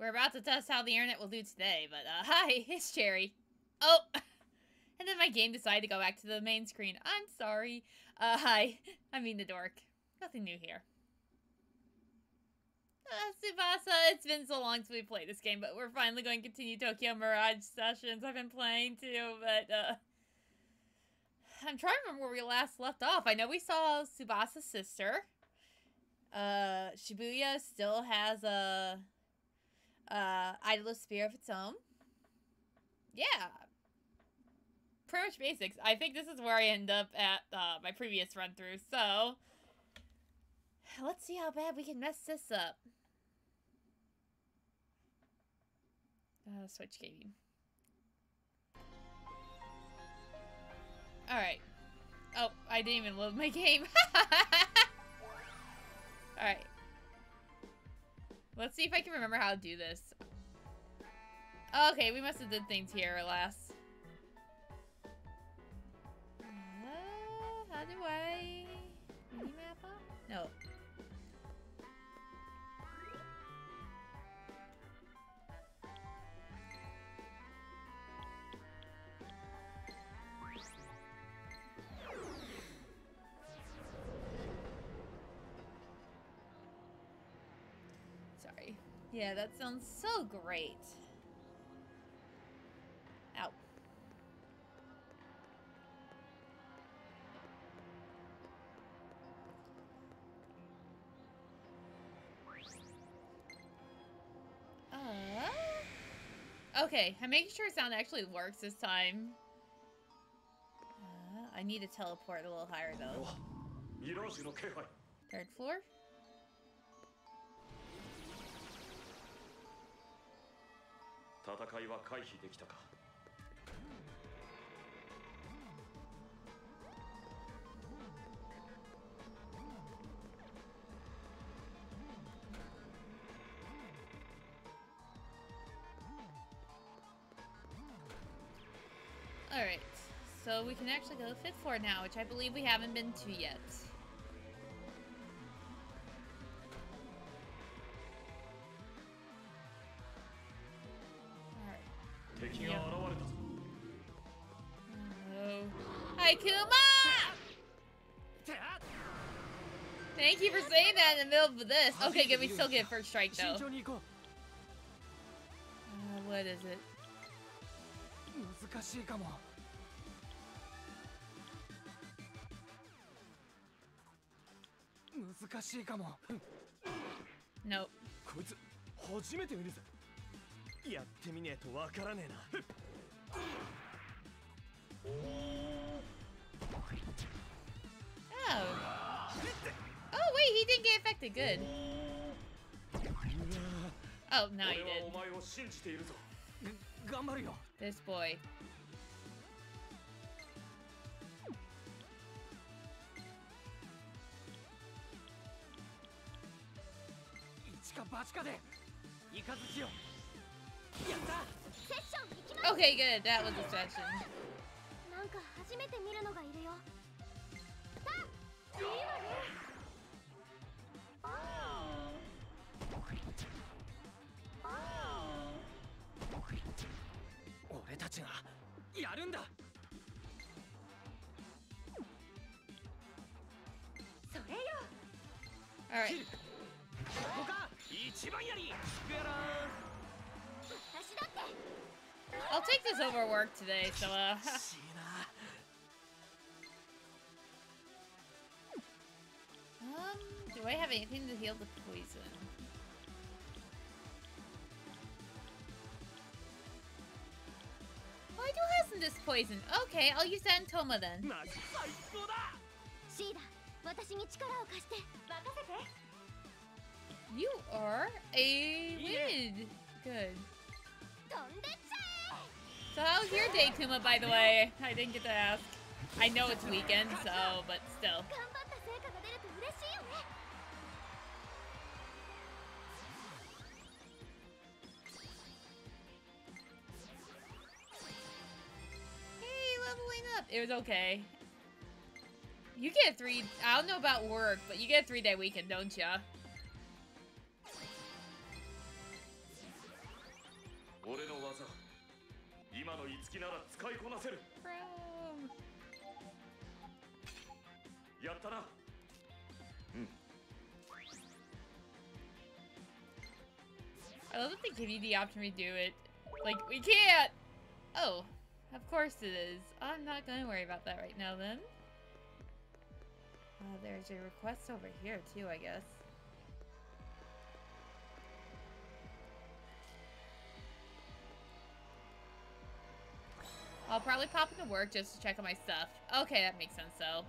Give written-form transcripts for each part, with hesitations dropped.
We're about to test how the internet will do today, but hi, it's Cherry. Oh! And then my game decided to go back to the main screen. I'm sorry. Hi. I mean the dork. Nothing new here. Tsubasa, it's been so long since we played this game, but we're finally going to continue Tokyo Mirage Sessions. I've been playing too, but I'm trying to remember where we last left off. I know we saw Tsubasa's sister. Shibuya still has a idolist sphere of its own. Yeah. Pretty much basics. I think this is where I end up at my previous run through, so let's see how bad we can mess this up. Switch game. Alright. Oh, I didn't even load my game. Alright. Let's see if I can remember how to do this. Oh, okay, we must have did things here last. How do I... minimap up? No. Yeah, that sounds so great. Ow. Okay, I'm making sure sound actually works this time. I need to teleport a little higher though. 3rd floor? Alright, so we can actually go to 5th floor now, which I believe we haven't been to yet. Thank you for saying that in the middle of this. Okay, good. We still get 1st strike, though. What is it? Nope. Oh. Oh, wait, he didn't get affected. Good. Oh, no, he did. This boy. Okay, good. That was a session. Alright. I'll take this over work today, so do I have anything to heal the poison? Oh, I do have some this poison. Okay, I'll use that in Touma then. You are a win. Good. So how's your day, Touma, by the way? I didn't get to ask. I know it's weekend, so, but still. It was okay. You get a 3... I don't know about work, but you get a 3-day weekend, don't ya? I love that they give you the option to do it. Like, we can't! Oh, of course it is. I'm not gonna worry about that right now, then. Oh, there's a request over here, too, I guess. I'll probably pop into work just to check on my stuff. Okay, that makes sense, though.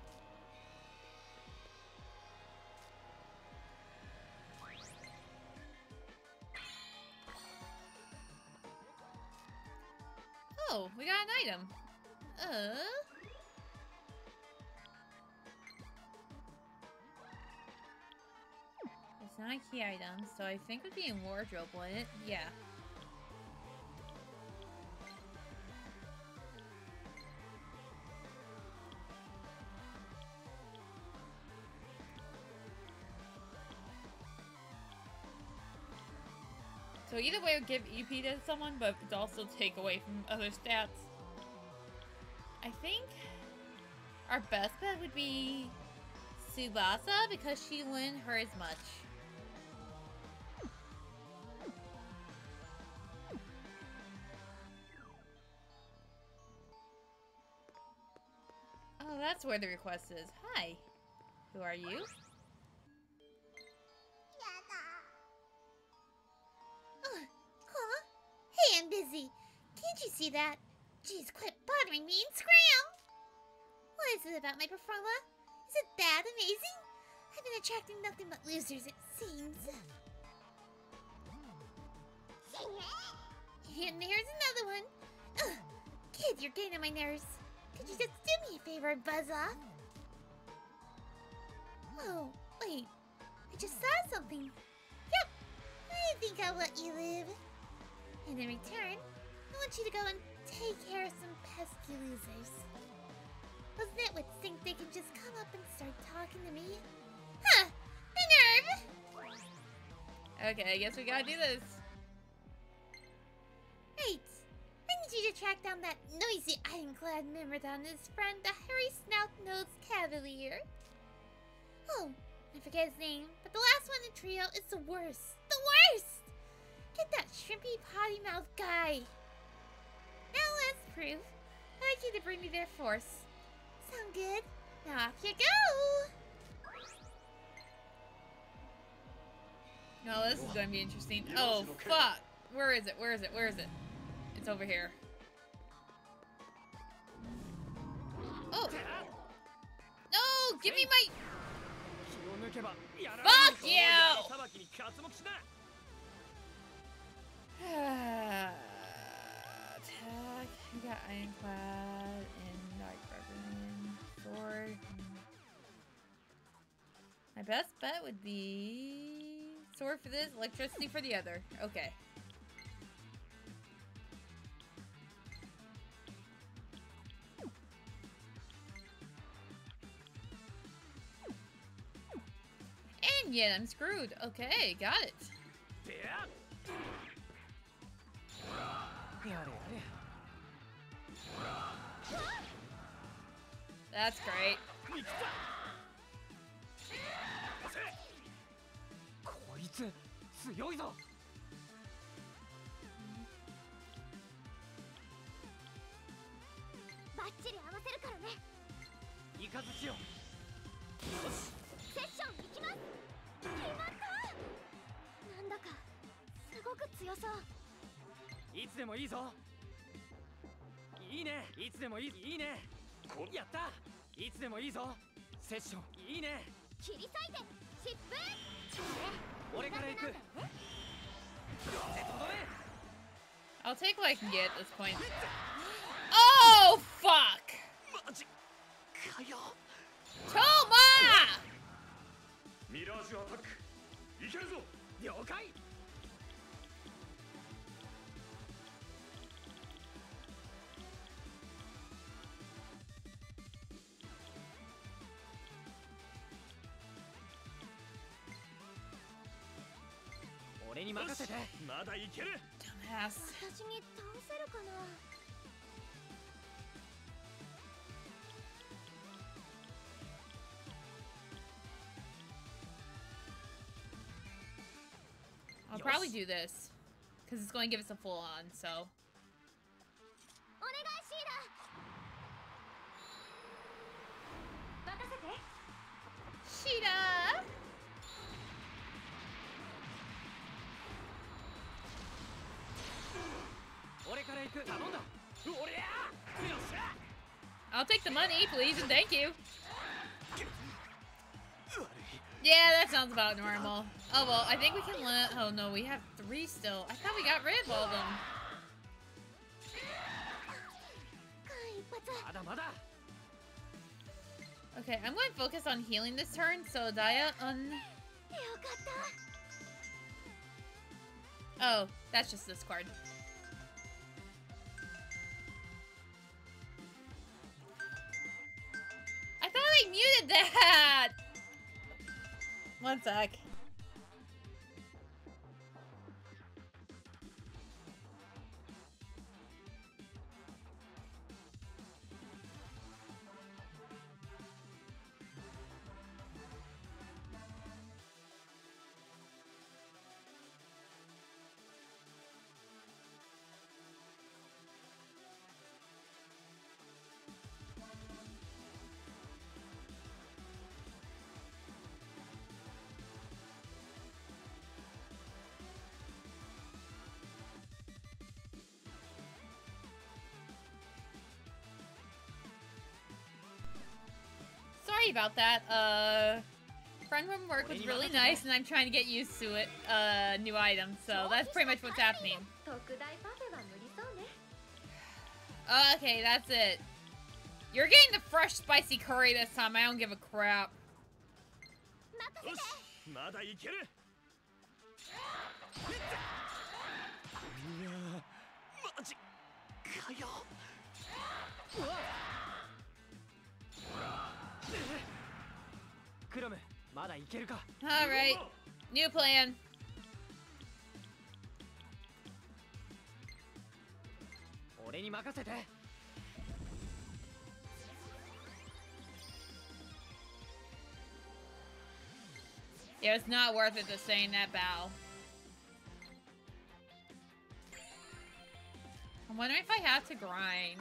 Oh, we got an item. It's not a key item, so I think it would be in wardrobe, wouldn't it? Yeah. So either way, it would give EP to someone, but it'd also take away from other stats. I think our best bet would be Tsubasa, because she wouldn't hurt as much. Oh, that's where the request is. Hi. Who are you? Can't you see that? Jeez, quit bothering me and scram! What is it about my persona? Is it that amazing? I've been attracting nothing but losers, it seems. And there's another one. Ugh, kid, you're getting on my nerves. Could you just do me a favor and buzz off? Oh, wait. I just saw something. Yep, I think I'll let you live. And in return, I want you to go and take care of some pesky losers. Doesn't it would think they can just come up and start talking to me? Huh! My nerve! Okay, I guess we gotta do this. Right! I need you to track down that noisy ironclad Myrmidon and his friend, the hairy snout-nosed cavalier. Oh, I forget his name, but the last one in the trio is the worst. The worst! Get that shrimpy potty mouth guy! Now let's prove. I'd like you to bring me their force. Sound good? Now off you go! No, this is gonna be interesting. Oh, fuck! Where is it? Where is it? Where is it? It's over here. Oh! No! Give me my... Fuck you! Attack. We got ironclad and dark weapon. Sword. My best bet would be sword for this, electricity for the other. Okay. And yet I'm screwed. Okay, got it. Yeah. That's great. I'll take what I can get at this point. Oh, fuck! Touma! Mirage attack! Dumbass. should probably do this, because it's going to give us a full-on, so... Shida! I'll take the money, please, and thank you. Yeah, that sounds about normal. Oh, well, I think we can let... Oh, no, we have 3 still. I thought we got rid of all of them. Okay, I'm going to focus on healing this turn, so Daya Oh, that's just this card. I thought I muted that! One sec. About that. Friend from work was really nice, and I'm trying to get used to it, new items, so that's pretty much what's happening. Okay, that's it. You're getting the fresh spicy curry this time, I don't give a crap. Alright, new plan. Yeah, it's not worth it to sustain that bow. I'm wondering if I have to grind.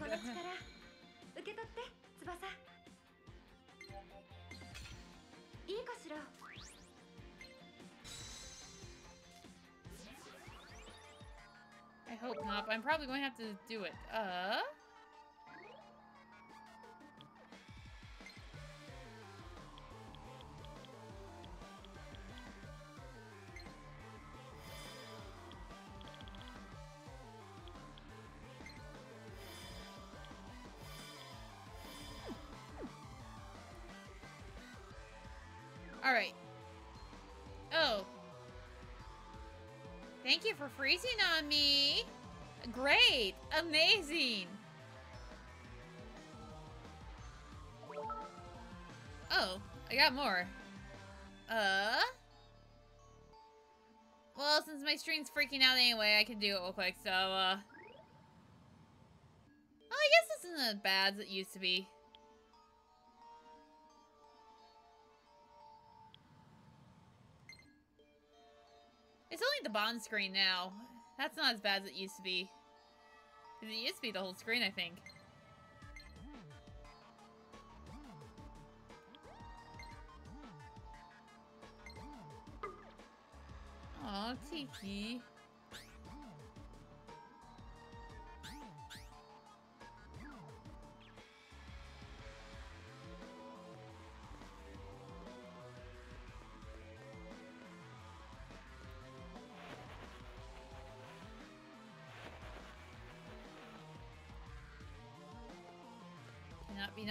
I hope not, but I'm probably going to have to do it. Alright. Oh. Thank you for freezing on me. Great. Amazing. Oh, I got more. Well, since my stream's freaking out anyway, I can do it real quick, so, well, I guess this isn't as bad as it used to be. It's only the bond screen now. That's not as bad as it used to be. It used to be the whole screen, I think. Aw, Tiki.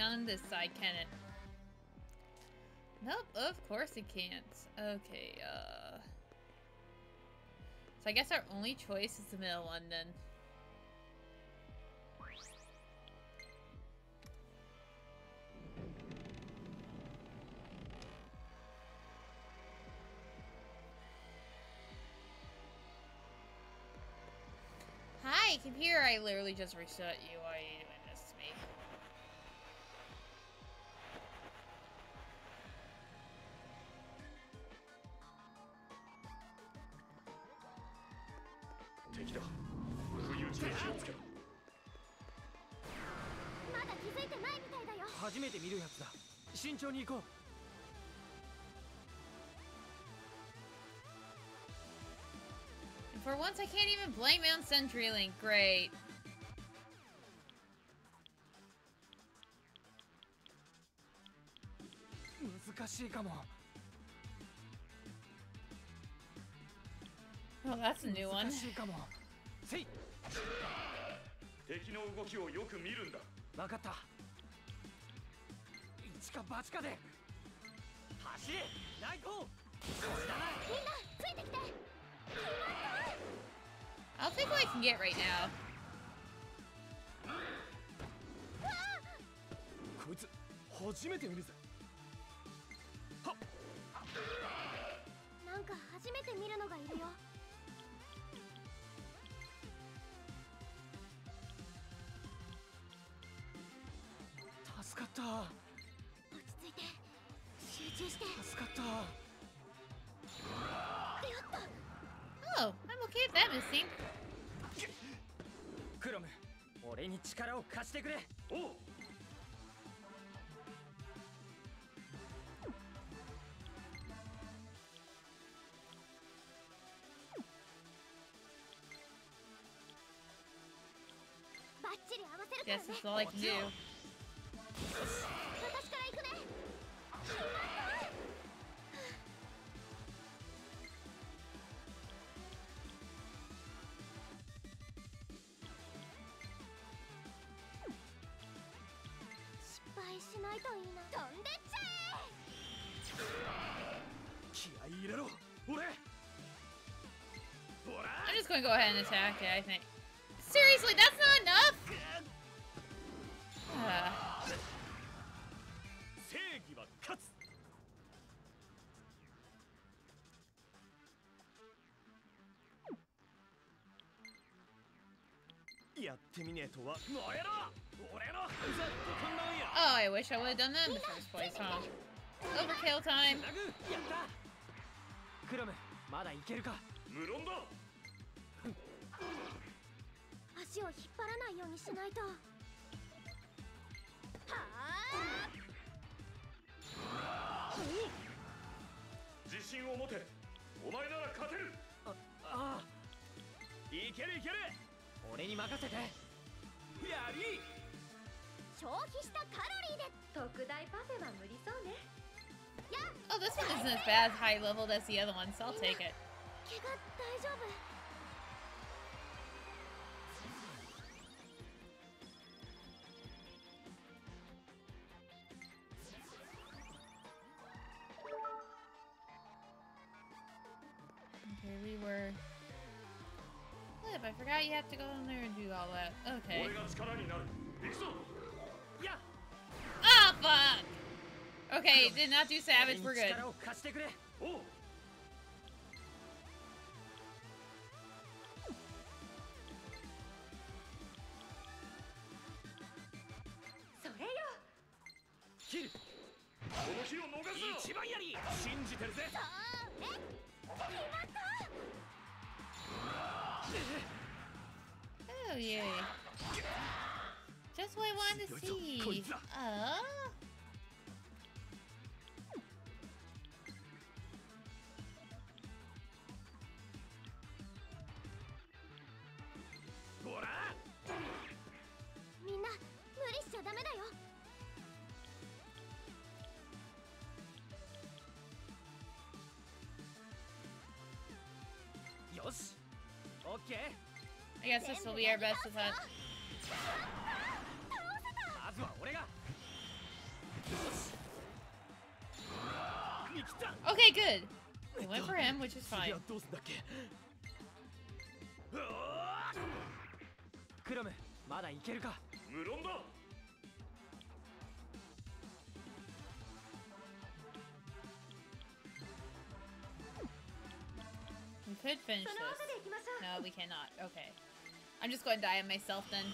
On this side, can it? Nope, of course it can't. Okay, so I guess our only choice is the middle one, then. Hi, computer, I literally just reset you. Why are you doing this to me? 初めて見るやつだ。慎重に行こう。And for once, I can't even blame it on CenturyLink. Great. Oh, that's a new one. I'll take what I can get right now. Oh, I'm okay with that, Miss Scene. Guess that's all I can do. I'm just gonna go ahead and attack it, I think. Seriously, that's not enough? Oh, I wish I would have done that in the first place, huh? Overkill time! Oh, this one isn't as bad as high level as the other one, so I'll take it. Okay, we were... Flip, I forgot you have to go in there and do all that. Okay. Ah, fuck! Okay, did not do Savage, we're good. Oh, yeah. That's what I wanted to see. I guess this will be our best attempt. Okay, good. We went for him, which is fine. We could finish this. No, we cannot. Okay. I'm just going to die on myself then.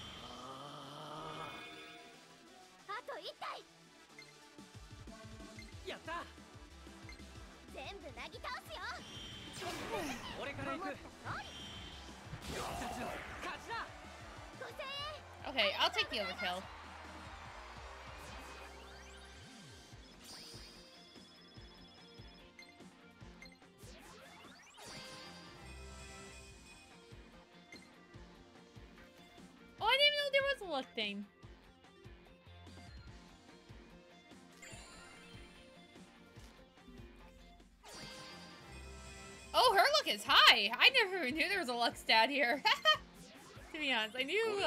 Okay, I'll take the overkill. look thing. Oh, her look is high! I never knew there was a luck stat here. To be honest, I knew,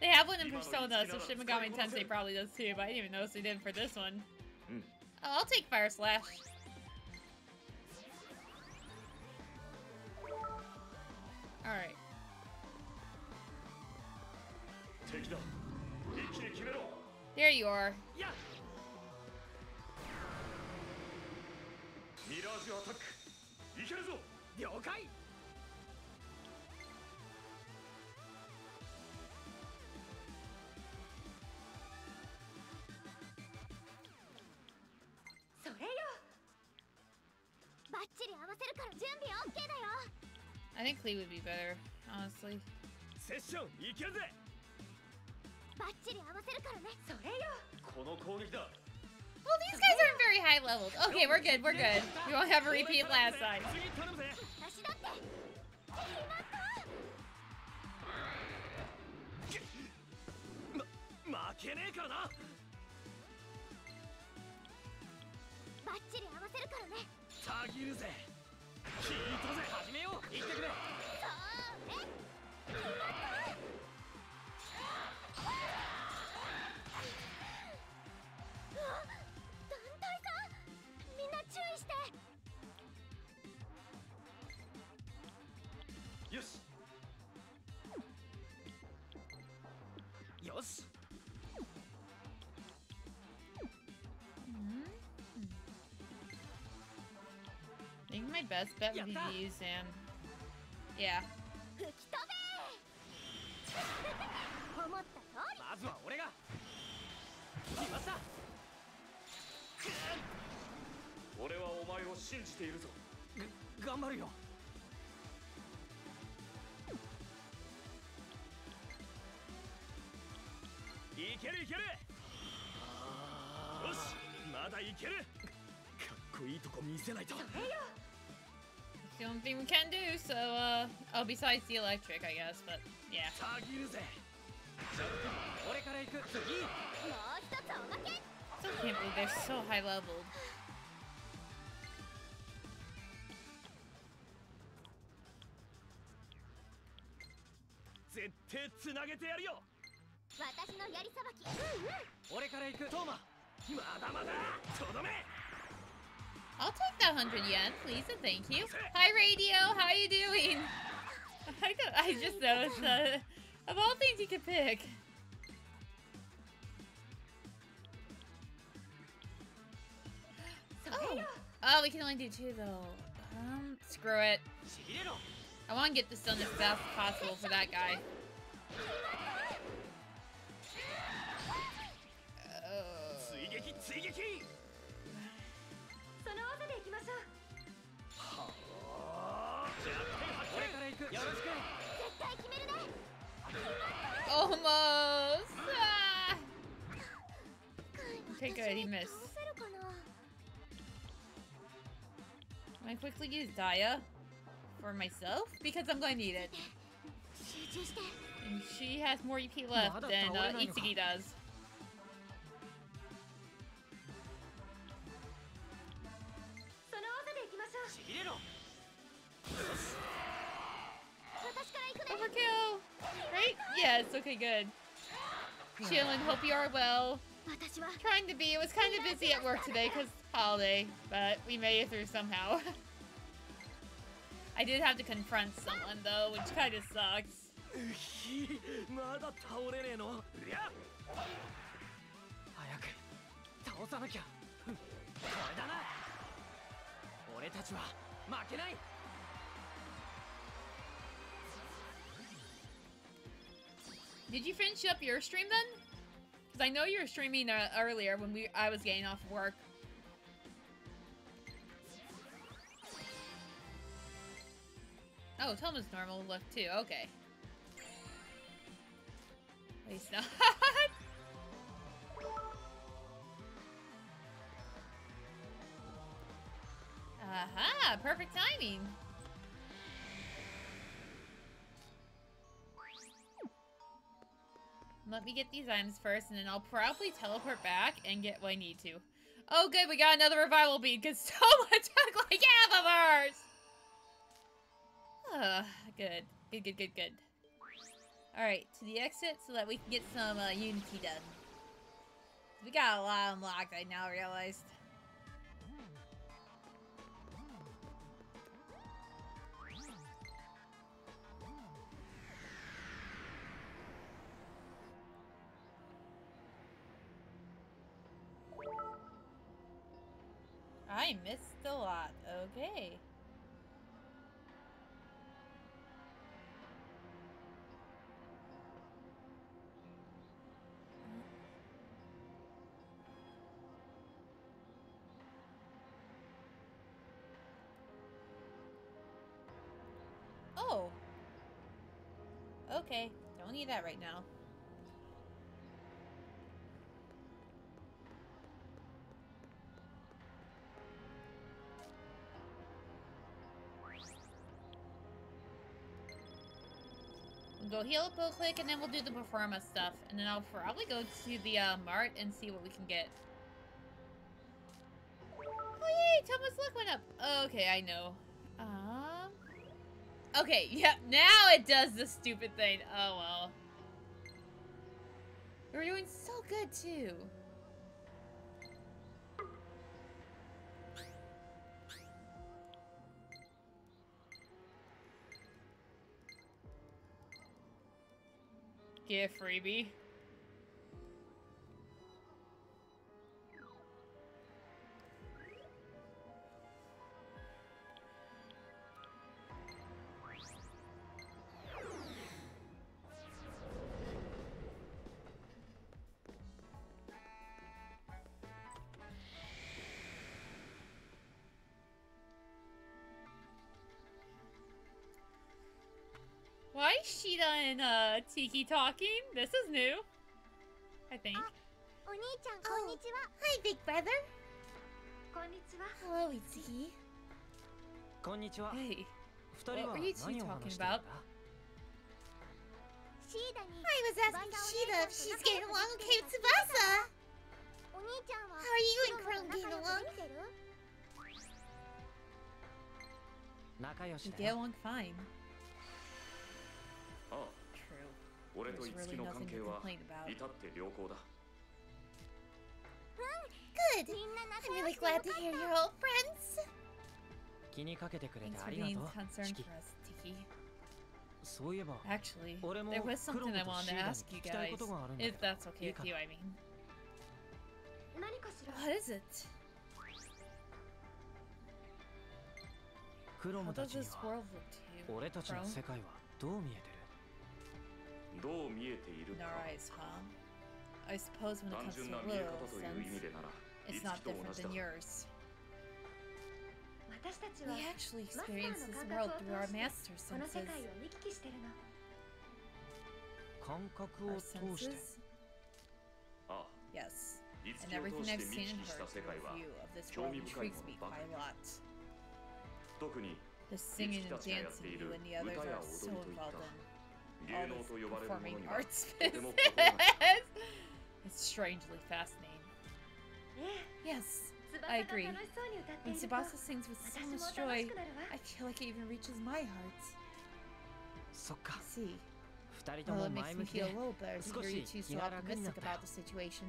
they have one in Persona, so Shin Megami Tensei probably does too, but I didn't even notice they didn't for this one. Oh, I'll take Fire Slash. Alright. There you are. I think Klee would be better, honestly. Well, these guys aren't very high leveled. Okay, we're good, we're good. We won't have a repeat last time. I think my best bet would be to use Zam. Yeah. It's the only thing we can do, so oh, besides the electric, I guess, but yeah. I still can't believe they're so high leveled. I'll take that 100 yen, please and thank you. Hi Radio, how you doing? I just noticed that of all things you could pick. Oh. Oh, we can only do two though. Screw it. I want to get this done as fast as possible for that guy. Almost! Ah. Okay, good, he missed. Can I quickly use Daya for myself? Because I'm going to need it. And she has more EP left than Itsuki does. Overkill! Right? Yes, okay, good. Chillin', hope you are well. Trying to be. It was kind of busy at work today because it's holiday, but we made it through somehow. I did have to confront someone though, which kind of sucks. Did you finish up your stream then? Because I know you were streaming earlier when I was getting off work. Oh, Toma's normal look too. Okay. At least not. Aha! Perfect timing. Let me get these items first, and then I'll probably teleport back and get what I need to. Oh, good, we got another revival bead, because so much took like half of ours! Oh, good. Good. Alright, to the exit, so that we can get some Unity done. We got a lot unlocked, I now realized. I missed a lot. Okay. Oh. Okay. Don't need that right now. Go heal up real quick, and then we'll do the Performa stuff. And then I'll probably go to the Mart and see what we can get. Oh, yay! Thomas' luck went up! Okay, I know. Okay, yep, now it does the stupid thing. Oh, well. We're doing so good, too. Get a freebie. Why is Shida and Tiki talking? This is new, I think. Oh, hi, big brother. Hello, Itsuki. Hey, what were you two talking about? I was asking Shida if she's getting along okay with Tsubasa. How are you and Chrome getting along? We get along fine. True. There's really nothing to complain about. Good! I'm really glad to hear you're all friends! Thanks for being concerned for us, Tiki. Actually, there was something I wanted to ask you guys. If that's okay with you, I mean. What is it? How does this world look to you, Chrome? In our eyes, huh? I suppose when it comes to literal sense, it's not different than yours. We actually experience this world through our master senses. Our senses? Yes. And everything I've seen and heard through you of this world intrigues me quite a lot. The singing and dancing you and the others are so involved in. All this performing arts business. It's strangely fascinating. Yes, I agree. When Tsubasa sings with so much joy, I feel like it even reaches my heart. I see. Well, it makes me feel a little better to hear you two so optimistic about the situation.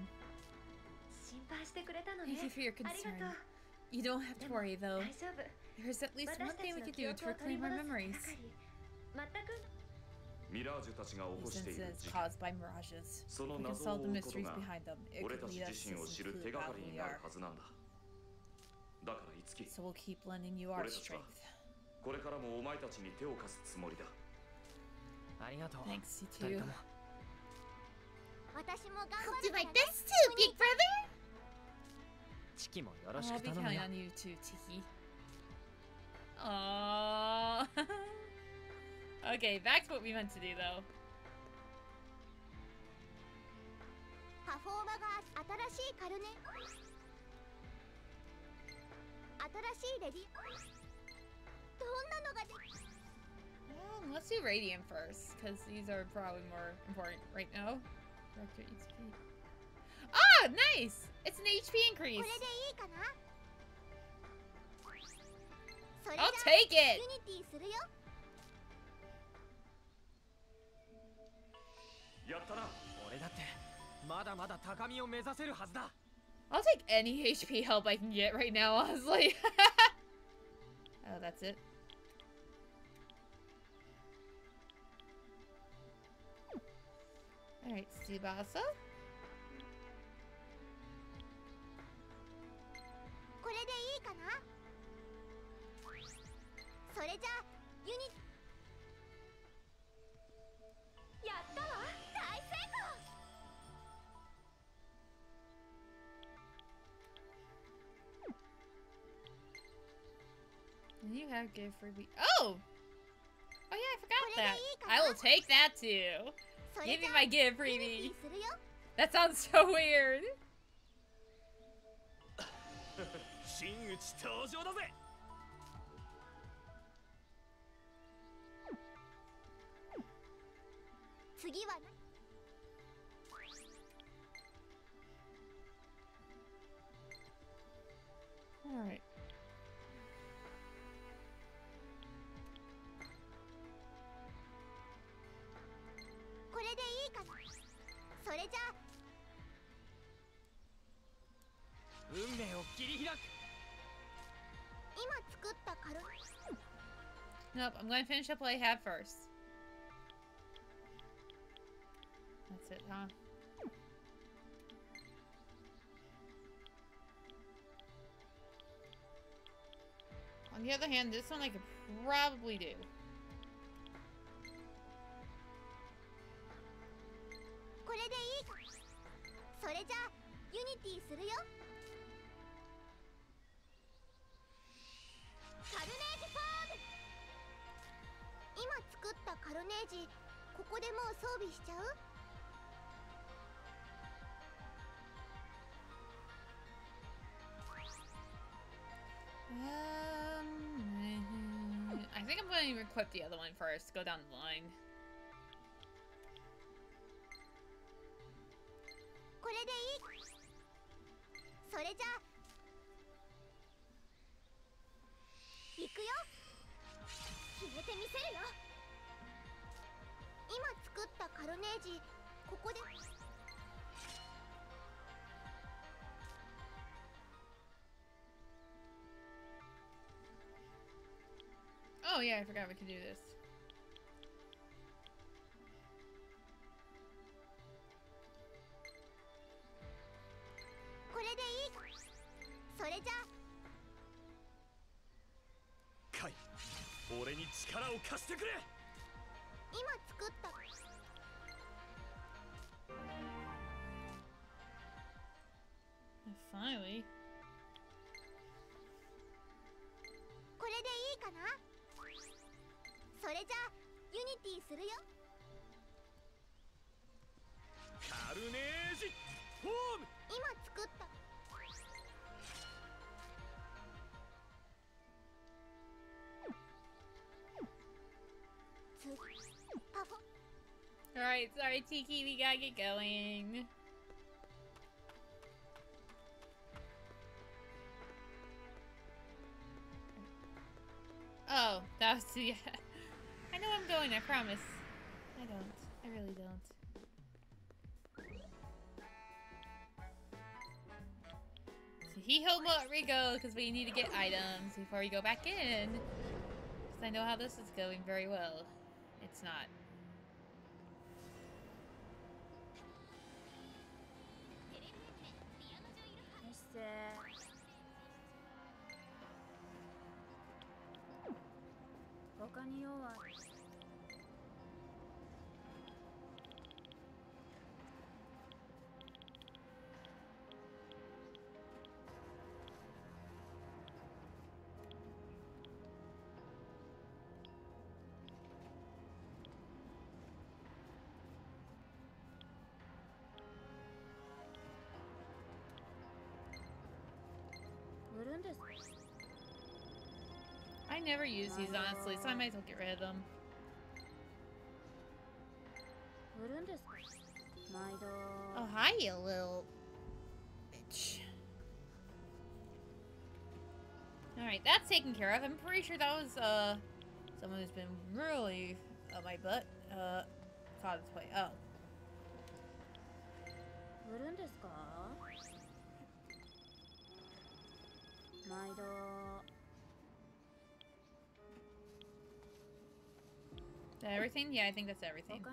Thank you for your concern. You don't have to worry, though. There's at least one thing we could do to reclaim our memories. These incidents caused by mirages. We can solve the mysteries behind them. It could lead us to see who the path we are. So we'll keep lending you our strength. Thanks, you two. I'll do my best too, big brother! I'll be counting on you too, Tiki. Aww. Okay, that's what we meant to do, though. Let's do Radiant first, because these are probably more important right now. Back to Itsuki. Oh, nice! It's an HP increase. I'll take it! I'll take any HP help I can get right now, honestly. Oh, that's it. Alright, Tsubasa. And you have gift for me. Oh! Oh yeah, I forgot that. I will take that too. Give me my gift, freebie. That sounds so weird. All right. Nope, I'm going to finish up what I have first. That's it, huh? On the other hand, this one I could probably do. I think I'm going to equip the other one first, go down the line. Oh yeah, I forgot we could do this. Finally. Alright, sorry Tiki, we gotta get going. Oh, that was too, yeah. I know I'm going, I promise. I don't. I really don't. So Hihomo Rigo, because we need to get items before we go back in. Because I know how this is going very well. It's not. I never use these honestly, so I might as well get rid of them. Oh, hi, you little bitch. Alright, that's taken care of. I'm pretty sure that was, someone who's been really up my butt, caught this way. Oh. Is that everything? Yeah, I think that's everything.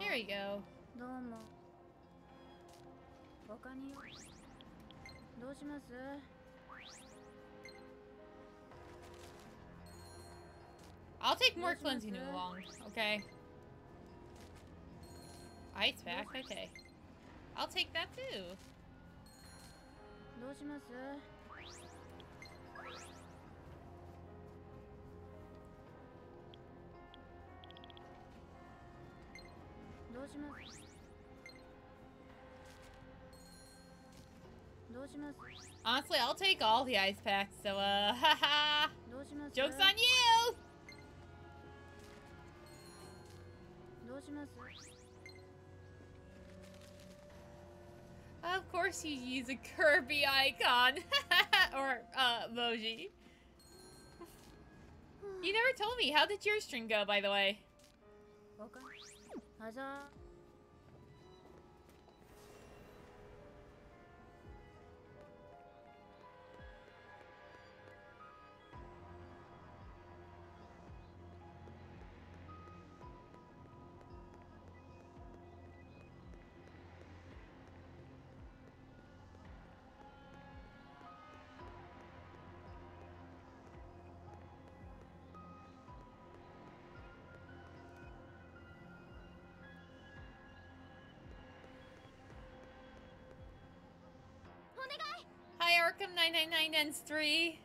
There you go. I'll take more cleansing along, okay? Ice pack, okay. I'll take that too. Honestly, I'll take all the ice packs, so haha! Joke's on you! Of course you use a Kirby icon! Or, emoji. You never told me. How did your string go, by the way? Arkham 999 ends 3.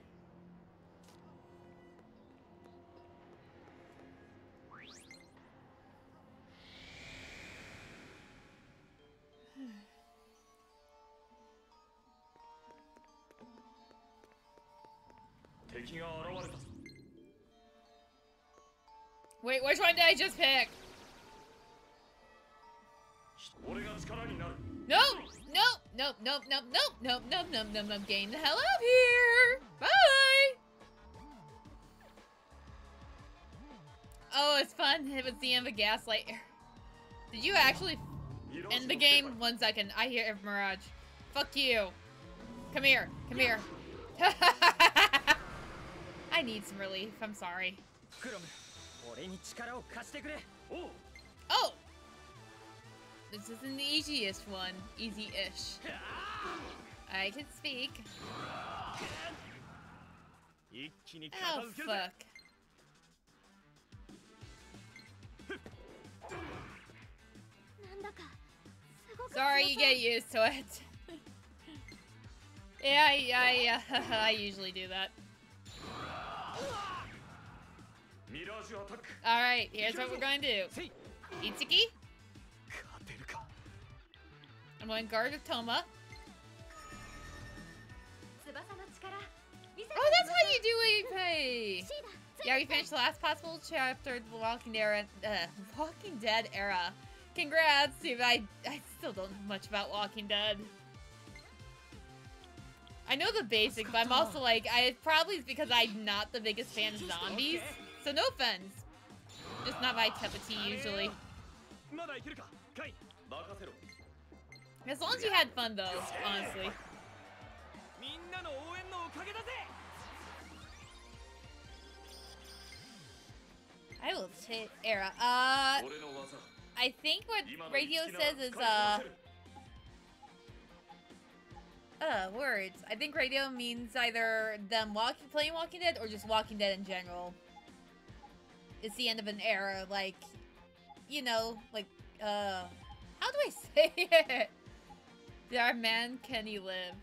Wait, which one did I just pick? Nope, nope, nope, nope, nope, nope, nope, nope, nope, getting the hell out of here! Bye! Oh, it's fun. It was the end of Gaslight. Did you actually end the game? 1 second. I hear Mirage. Fuck you. Come here. Come here. I need some relief. I'm sorry. Oh! This isn't the easiest one. Easy-ish. I can speak. Oh, fuck. Sorry, you get used to it. Yeah, yeah, yeah. I usually do that. Alright, here's what we're gonna do. Itsuki? I'm going to guard with Touma. Oh, that's how you do it! Yeah, we finished the last possible chapter of the Walking Dead era. Congrats, Steve. I still don't know much about Walking Dead. I know the basics, but I'm also like, it's probably because I'm not the biggest fan of zombies. So no offense. Just not my cup of tea, usually. As long as you had fun, though, honestly. I will hit Era. I think what Radio says is, words. I think Radio means either them playing Walking Dead or just Walking Dead in general. It's the end of an era, like, you know, like, how do I say it? Did our man Kenny live?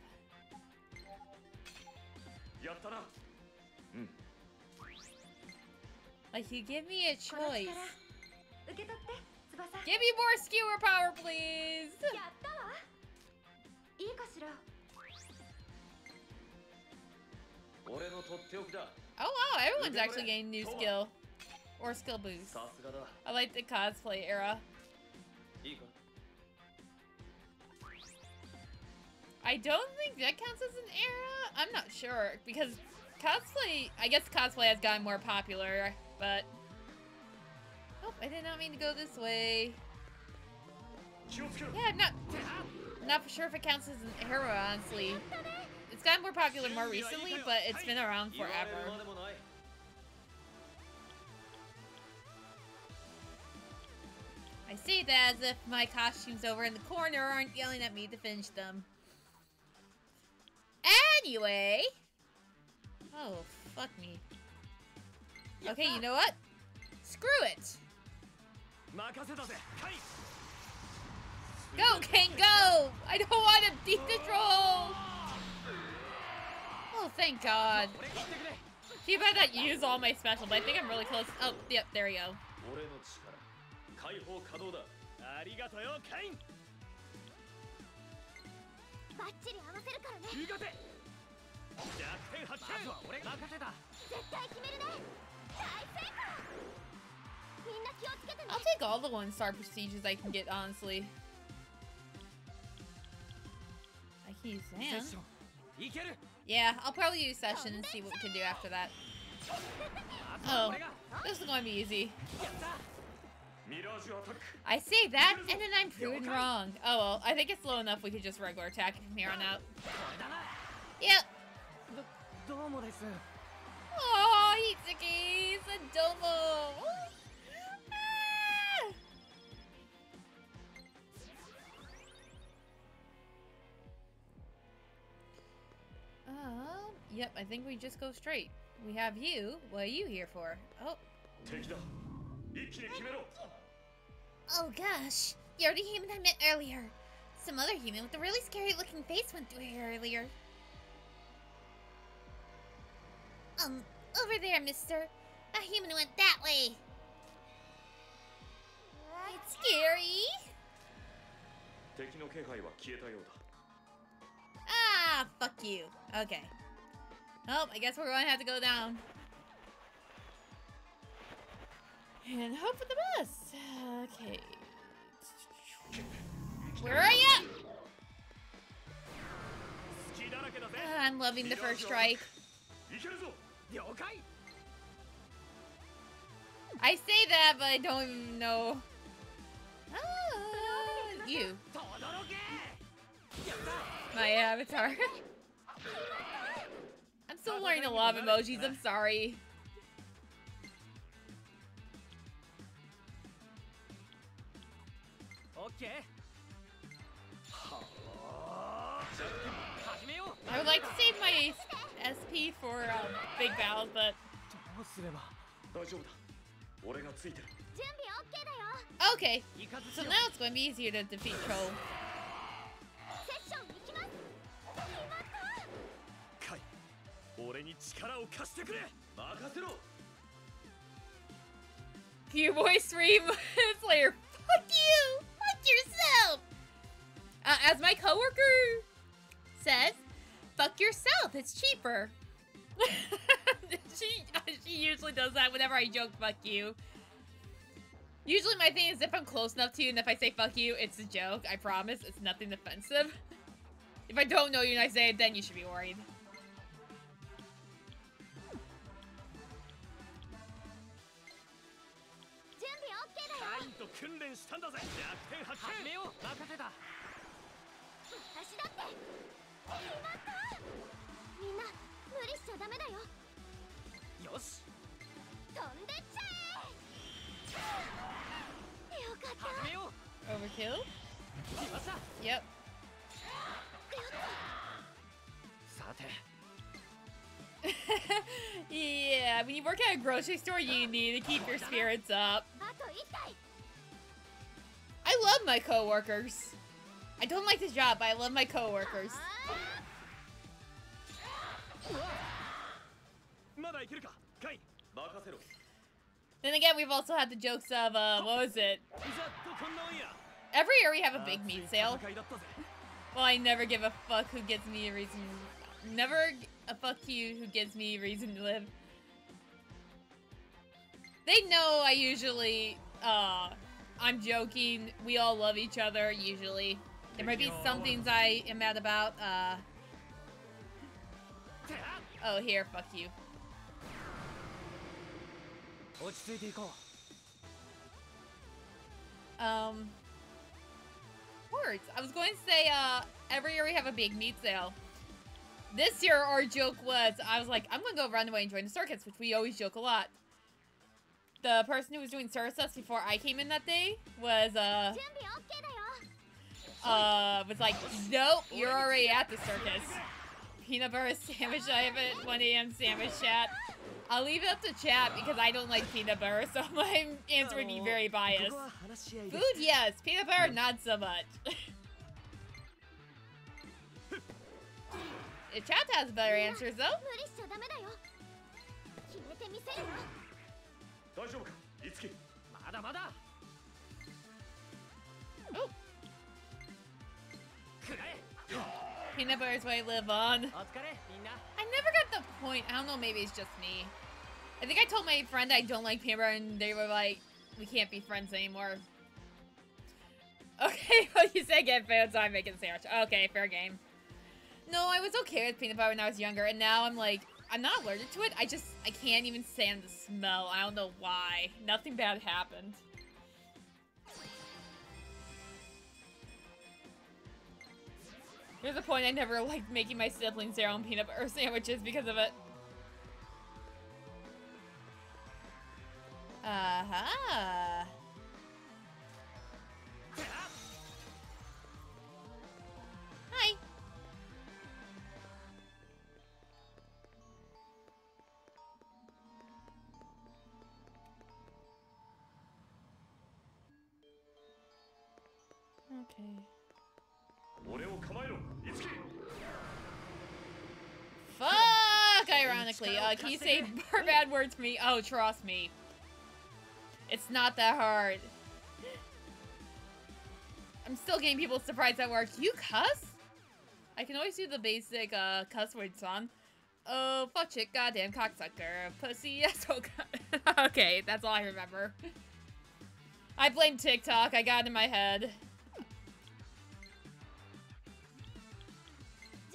Like, you give me a choice. Give me more skewer power, please! Oh wow, everyone's actually getting new skill. Or skill boost. I like the cosplay era. I don't think that counts as an era? I'm not sure, because cosplay... I guess cosplay has gotten more popular, but... Oh, I did not mean to go this way. Yeah, I'm not for sure if it counts as an era, honestly. It's gotten more popular more recently, but it's been around forever. I say that as if my costumes over in the corner aren't yelling at me to finish them. Anyway! Oh, fuck me. Okay, you know what? Screw it! Go, King, go! I don't want to beat this roll! Oh, thank God. Keep I not use all my special, but I think I'm really close. Oh, yep, there we go. I'll take all the 1-star prestiges I can get, honestly. I can use them. Yeah, I'll probably use Session and see what we can do after that. Oh, this is going to be easy. I say that, and then I'm proven wrong. Oh well, I think it's low enough we could just regular attack from here on out. Yep. Oh, Itsuki, it's a domo. Ah! Yep, I think we just go straight. We have you. What are you here for? Oh. Oh gosh, you're the human I met earlier. Some other human with a really scary looking face went through here earlier. Over there, mister. A human went that way. It's scary. Ah, fuck you. Okay. Oh, I guess we're going to have to go down. And hope for the best. Okay. Where are you? I'm loving the first strike. I say that, but I don't even know. Ah, you. My avatar. I'm still learning a lot of emojis, I'm sorry. I would like to save my SP for big battles, but okay. So now it's going to be easier to defeat Troll. You boy stream Slayer. Fuck you. Yourself! As my coworker says, fuck yourself, it's cheaper. she usually does that whenever I joke fuck you. Usually my thing is if I'm close enough to you and if I say fuck you, it's a joke, I promise. It's nothing offensive. If I don't know you and I say it, then you should be worried. overkill. Yep. Yeah, when you work at a grocery store, you need to keep your spirits up. I love my coworkers. I don't like this job, but I love my coworkers. Then again, we've also had the jokes of, what was it? Every year we have a big meat sale. Well, I never give a fuck who gives me a reason. Never a fuck you who gives me a reason to live. They know I usually, I'm joking. We all love each other, usually. There might be some things I am mad about. Oh, here, fuck you. Words. I was going to say, every year we have a big meat sale. This year, our joke was, I was like, I'm gonna go run away and join the circus, which we always joke a lot. The person who was doing circus before I came in that day was like, nope, you're already at the circus. Peanut butter sandwich, I have a 1 a.m. sandwich chat. I'll leave it up to chat because I don't like peanut butter, so my answer would be very biased. Food, yes. Peanut butter, not so much. The chat has better answers, though. Oh. Peanut butter is what I live on. I never got the point. I don't know, maybe it's just me. I think I told my friend I don't like peanut butter and they were like, we can't be friends anymore. Okay, well you said get food, so I'm making a sandwich. Okay, fair game. No, I was okay with peanut butter when I was younger and now I'm like, I'm not allergic to it. I can't even stand the smell. I don't know why. Nothing bad happened. Here's a point I never liked making my siblings their own peanut butter sandwiches because of it. Uh-huh. Hi. Okay. Fuck! Ironically, can you say more bad words for me? Oh, trust me. It's not that hard. I'm still getting people surprised at work. You cuss? I can always do the basic cuss word song. Oh, fuck shit, goddamn cocksucker, pussy, asshole. Okay, that's all I remember. I blame TikTok. I got it in my head.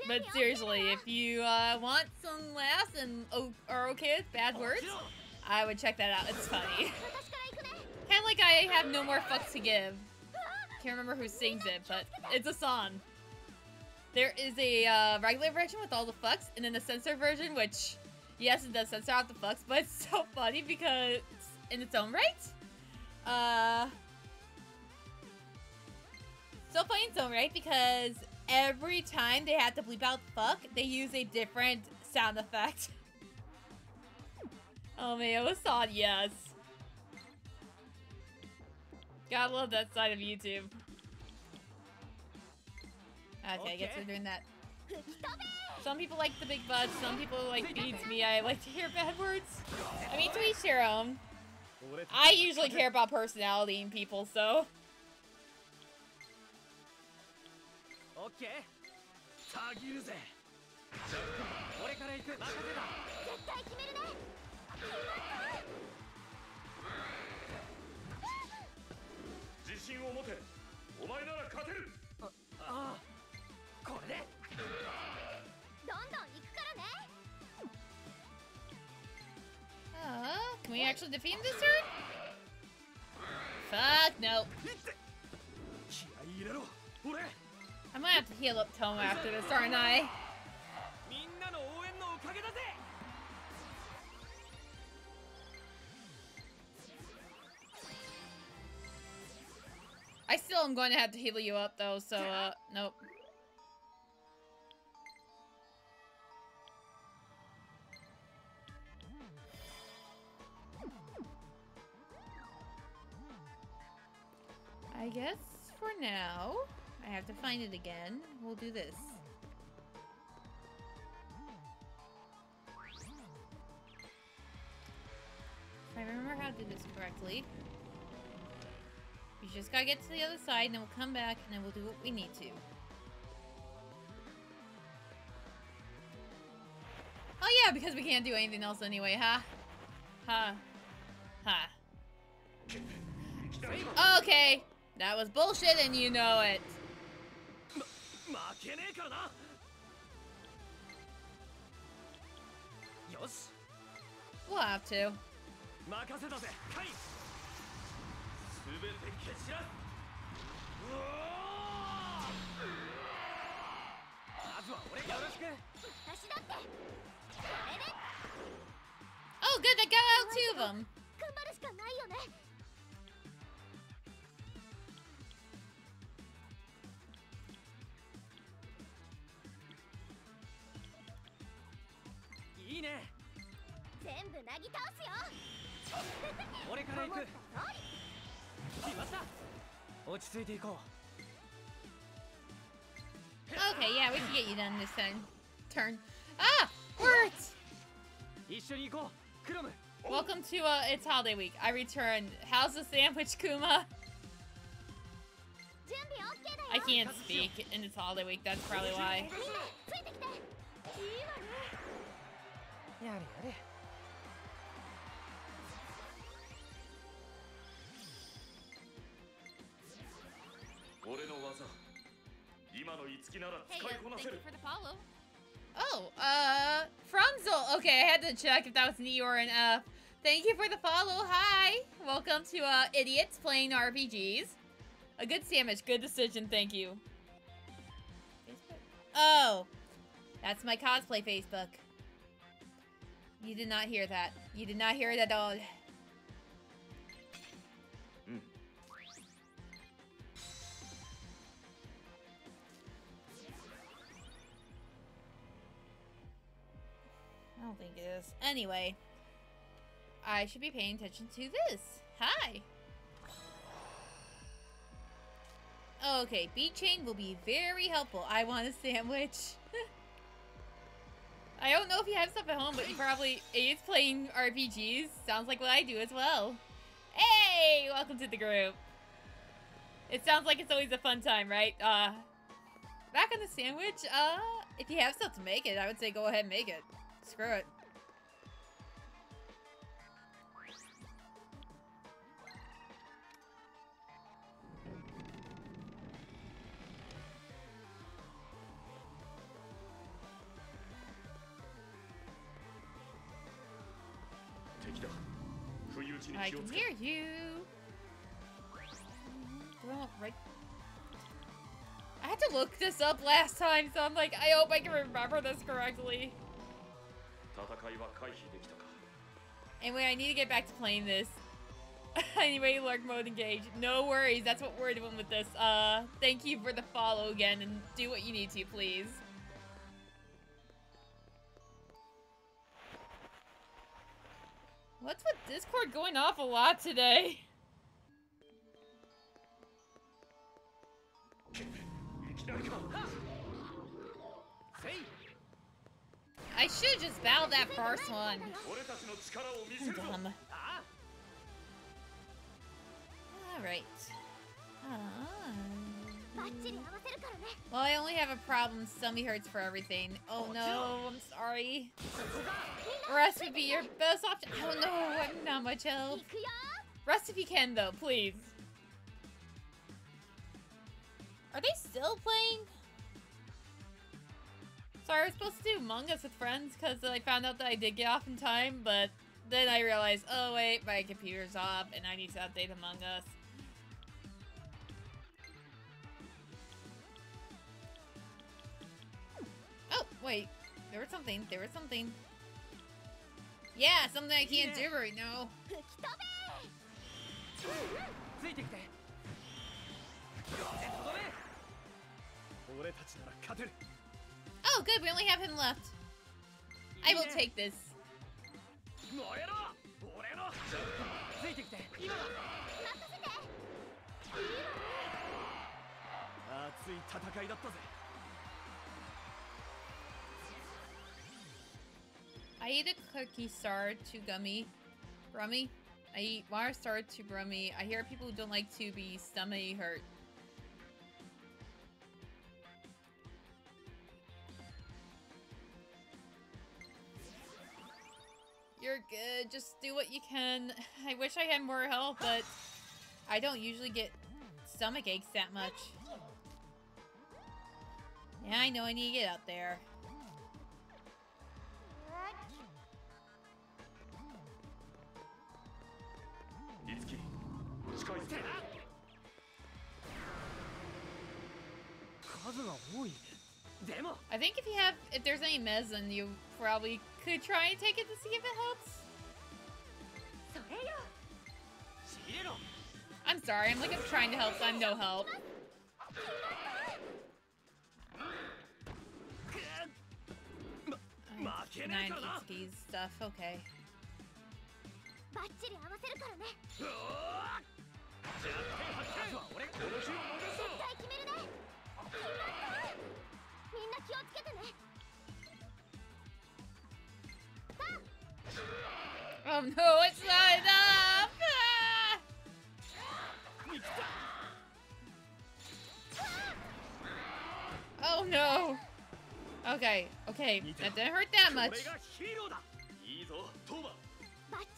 But seriously, if you want some laughs and are okay with bad words, I would check that out. It's funny. Kind of like I have no more fucks to give. Can't remember who sings it, but it's a song. There is a regular version with all the fucks, and then the censored version, which, yes, it does censor out the fucks, but it's so funny because it's in its own right. So funny in its own right because every time they have to bleep out fuck, they use a different sound effect. Oh man, it was on, yes. Gotta love that side of YouTube. Okay, I guess we're doing that. Some people like the big butts, some people like beads. Me, I like to hear bad words. I mean, to each their own. I usually care about personality in people, so. Okay. Can we actually defeat him this turn? Fuck no. I'm gonna have to heal up Touma after this, aren't I? I still am going to have to heal you up, though, so, nope. I guess, for now, I have to find it again. We'll do this. If I remember how to do this correctly. You just gotta get to the other side, and then we'll come back, and then we'll do what we need to. Oh yeah, because we can't do anything else anyway, huh? Huh. Huh. Okay, that was bullshit, and you know it. We'll have to. Oh, good, I got out two of them. Okay, yeah, we can get you done this time. Turn. Ah! Words! Welcome to, it's holiday week. I returned. How's the sandwich, Kuma? I can't speak, and it's holiday week. That's probably why. Hey, thank you for the follow. Oh, Franzel. Okay, I had to check if that was an E or an F. Thank you for the follow. Hi. Welcome to Idiots Playing RPGs. A good sandwich. Good decision. Thank you. Facebook? Oh, that's my cosplay Facebook. You did not hear that. You did not hear it at all. I don't think it is. Anyway, I should be paying attention to this. Hi! Okay, beat chain will be very helpful. I want a sandwich. I don't know if you have stuff at home, but you probably... It's playing RPGs. Sounds like what I do as well. Hey! Welcome to the group. It sounds like it's always a fun time, right? Back on the sandwich, if you have stuff to make it, I would say go ahead and make it. Screw it. I can hear you. Well, right. I had to look this up last time, so I'm like, I hope I can remember this correctly. Anyway, I need to get back to playing this. Anyway, lurk mode engage. No worries, that's what we're doing with this. Thank you for the follow again, and do what you need to, please. What's with Discord going off a lot today? I should just bow that first one. Dumb. Alright. Well, I only have a problem. Stomach hurts for everything. Oh no, I'm sorry. Rest would be your best option. Oh no, I'm not much help. Rest if you can, though, please. Are they still playing? Sorry, I was supposed to do Among Us with friends because I found out that I did get off in time, but then I realized, oh wait, my computer's off and I need to update Among Us. Oh, wait. There was something. There was something. Yeah, something I can't do right now. Oh, good. We only have him left. I will take this. I eat a cookie star to gummy. Brummy. I eat Mars star to brummy. I hear people who don't like to be stomach hurt. You're good. Just do what you can. I wish I had more help, but I don't usually get stomach aches that much. Yeah, I know I need to get out there. Itsuki, let's go. I think if there's any meds, then you probably could try and take it to see if it helps. I'm sorry, I'm like I'm trying to help, but I'm no help. And I need these stuff, okay. Oh no, it's not enough! Ah! Oh no! Okay, okay, that didn't hurt that much.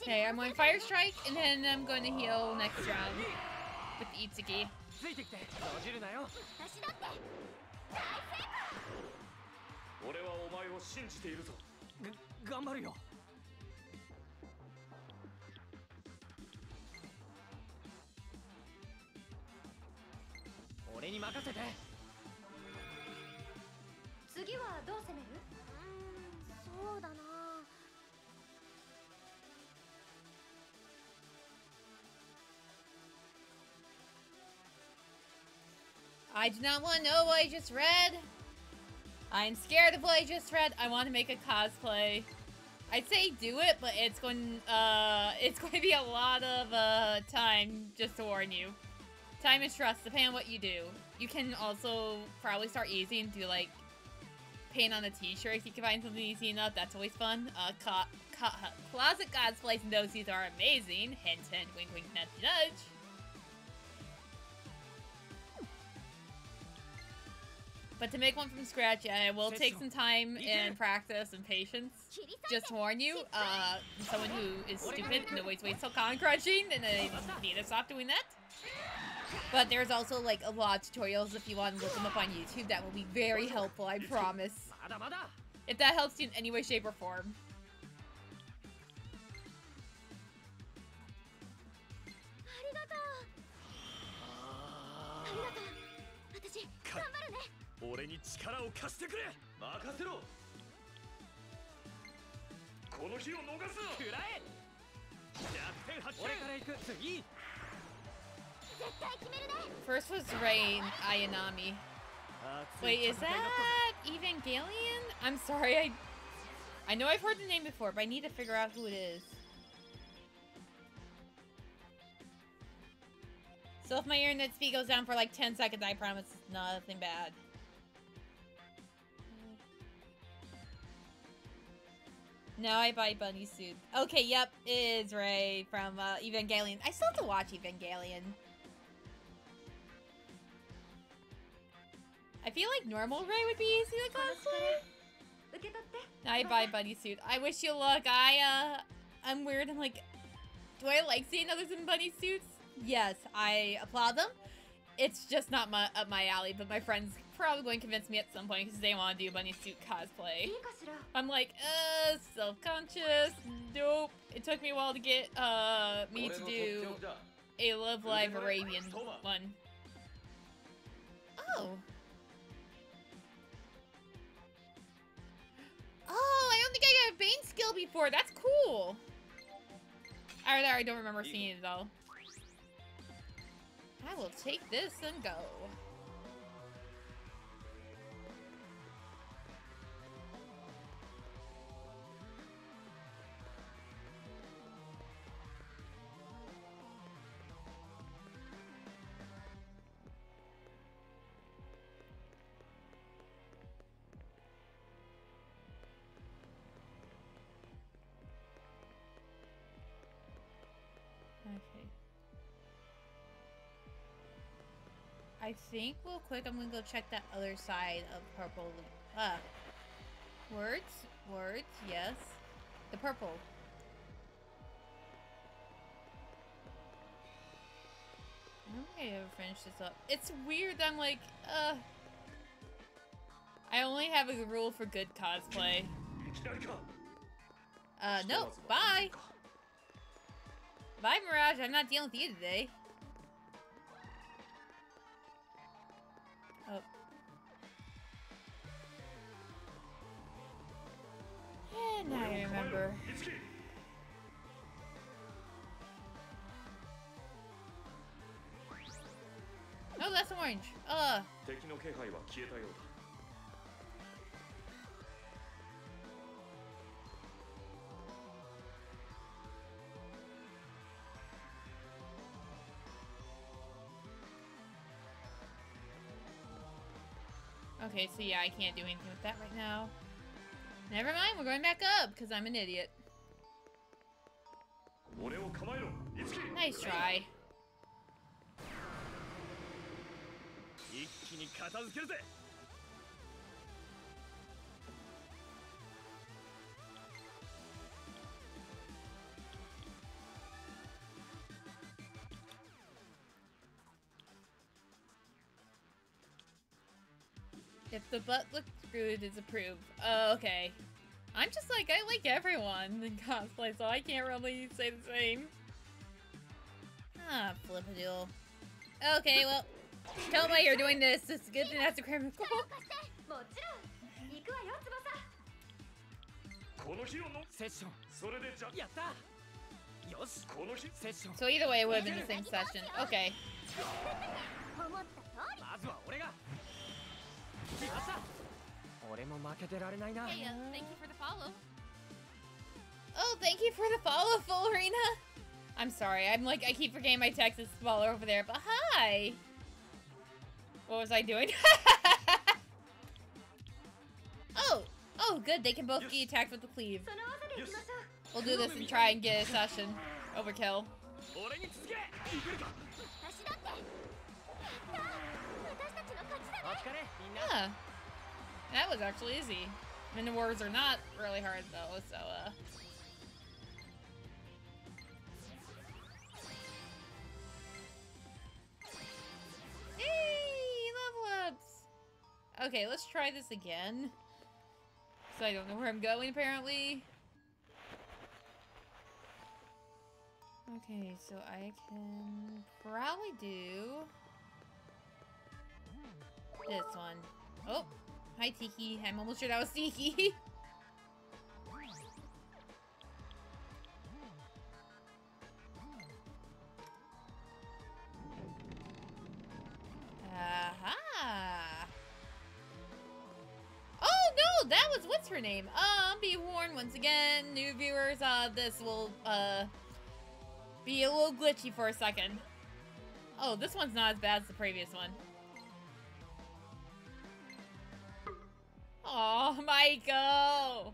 Okay, I'm going Fire Strike, and then I'm going to heal next round with Itsuki. I do not want to know what I just read. I'm scared of what I just read. I want to make a cosplay. I'd say do it, but it's going to be a lot of time, just to warn you. Time is trust, depending on what you do. You can also probably start easy and do like paint on a t-shirt if you can find something easy enough. That's always fun. Closet cosplays and dossies are amazing. Hint, hint, wink, wink, nudge, nudge. But to make one from scratch, yeah, it will take some time and practice and patience. Just to warn you, someone who is stupid and always waits till con crunching, and they need to stop doing that. But there's also like a lot of tutorials if you want to look them up on YouTube. That will be very helpful, I promise. If that helps you in any way, shape, or form. First was Rain Ayanami. Wait, is that Evangelion? I'm sorry, I know I've heard the name before, but I need to figure out who it is. So if my internet speed goes down for like 10 seconds, I promise it's nothing bad. Now I buy bunny soup. Okay, yep, it is Ray from Evangelion. I still have to watch Evangelion. I feel like normal Ray would be easy to cosplay. Now I buy bunny suit. I wish you luck. I'm weird. I'm like, do I like seeing others in bunny suits? Yes, I applaud them. It's just not up my alley, but my friends probably going to convince me at some point because they want to do bunny suit cosplay. I'm like, self-conscious, nope. It took me a while to get me to do a Love Live Arabian one. Oh. Oh, I don't think I got a Bane skill before. That's cool. I don't remember seeing it at all. I will take this and go. I think real quick I'm gonna go check that other side of purple loop. Words, yes. The purple. I don't think I ever finished this up. It's weird that I'm like, I only have a rule for good cosplay. No, bye! Bye, Mirage, I'm not dealing with you today. Oh, that's orange. Okay, so yeah, I can't do anything with that right now. Never mind, we're going back up, because I'm an idiot. Nice try. If the butt looked screwed, it's approved. Oh, okay. I'm just like, I like everyone in cosplay, so I can't really say the same. Ah, flip-a-doodle. Okay, well, tell me you're doing this. It's good to have to grab So either way, it would have been the same session. Okay. Yeah, thank you for the follow. Oh, thank you for the follow, Fullerina. I'm sorry, I'm like, I keep forgetting my text is smaller over there, but hi! What was I doing? Oh, good, they can both be attacked with the cleave. We'll do this and try and get a session. Overkill. Yeah. That was actually easy. I mean, the words are not really hard, though, so, Yay! Level ups! Okay, let's try this again. So I don't know where I'm going, apparently. Okay, so I can probably do this one. Oh! Hi, Tiki. I'm almost sure that was Tiki. Aha! Oh, no! That was what's her name? Be warned once again, new viewers, this will, be a little glitchy for a second. Oh, this one's not as bad as the previous one. Oh, Michael!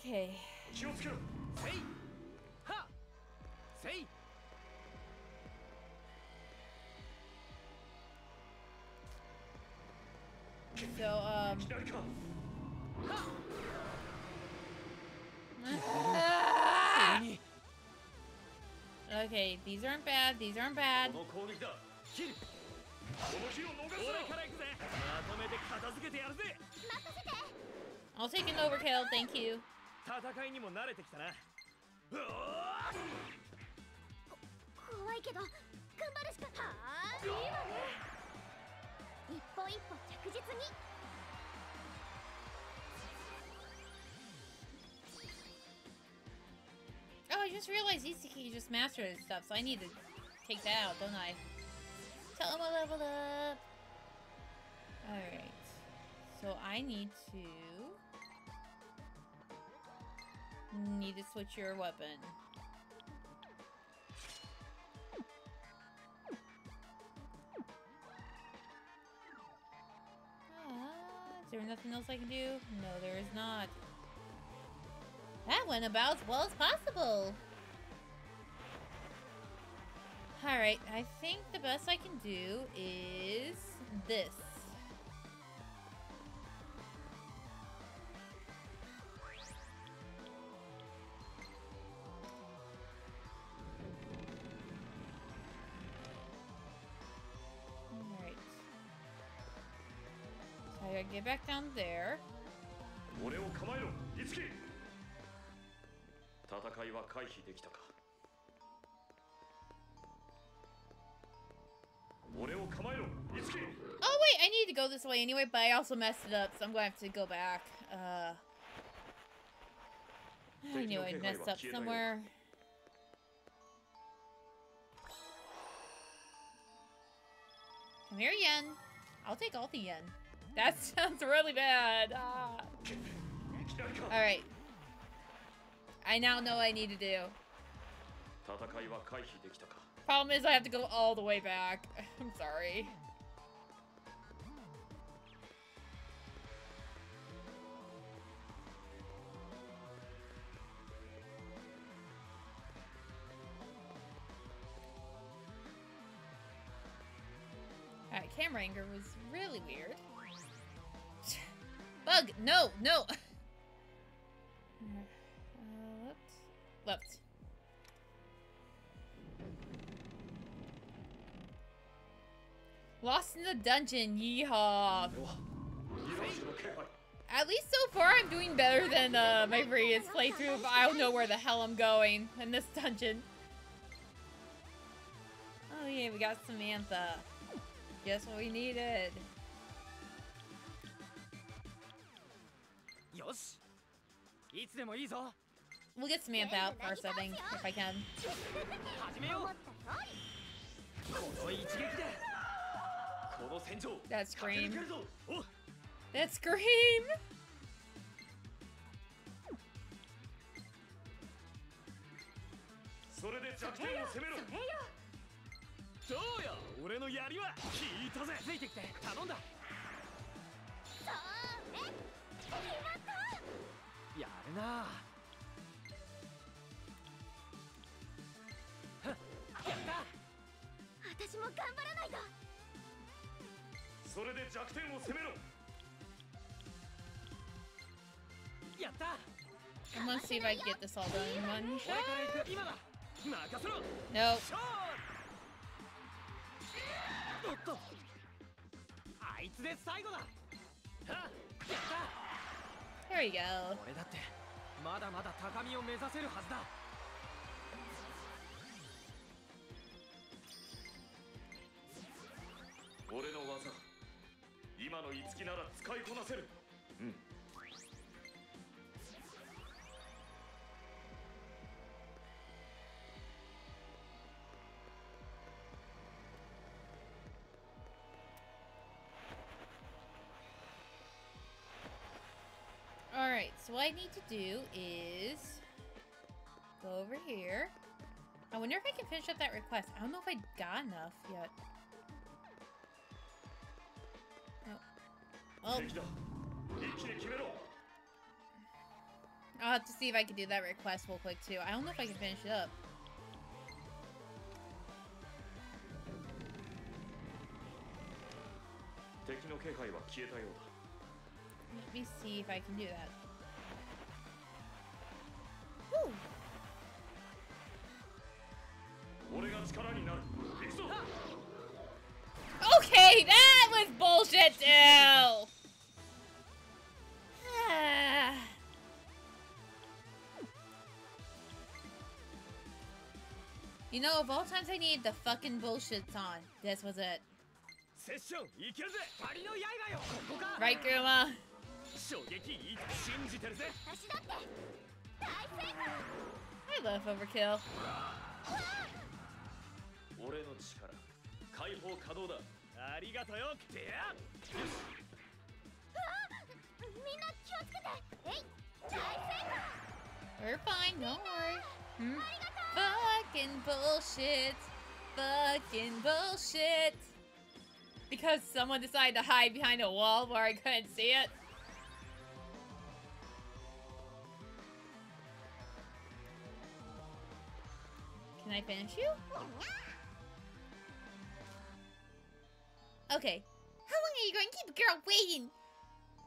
Okay. So, Okay, these aren't bad, these aren't bad. I'll take an overkill, thank you. just realized Itsuki just mastered and stuff, so I need to take that out, don't I? Touma leveled up! Alright. So I need to switch your weapon. Is there nothing else I can do? No, there is not. That went about as well as possible. Alright, I think the best I can do is this. Get back down there. Oh wait, I need to go this way anyway, but I also messed it up, so I'm gonna have to go back. I knew I messed up somewhere. Come here, yen. I'll take all the yen. That sounds really bad. Ah. Alright. I now know what I need to do. Problem is I have to go all the way back. I'm sorry. Alright, camera anger was really weird. Bug! No! No! Left. Lost in the dungeon, yeehaw! At least so far I'm doing better than my previous playthrough, but I don't know where the hell I'm going in this dungeon. Oh yeah, we got Samantha. Guess what we needed. We'll get Samantha out first, I think, if I can. That scream. That scream! I'm gonna see if I can get this all done in one shot. Nope. There you go. Alright, so what I need to do is go over here. I wonder if I can finish up that request. I don't know if I got enough yet. Oh. I'll have to see if I can do that request real quick too. I don't know if I can finish it up. Let me see if I can do that. Woo. Okay, that was bullshit too! You know, of all times I needed the fucking bullshit on, this was it. Right, Grandma? I love Overkill. We're fine, don't worry. Fucking bullshit. Fucking bullshit. Because someone decided to hide behind a wall where I couldn't see it. Can I finish you? Okay. How long are you going to keep a girl waiting?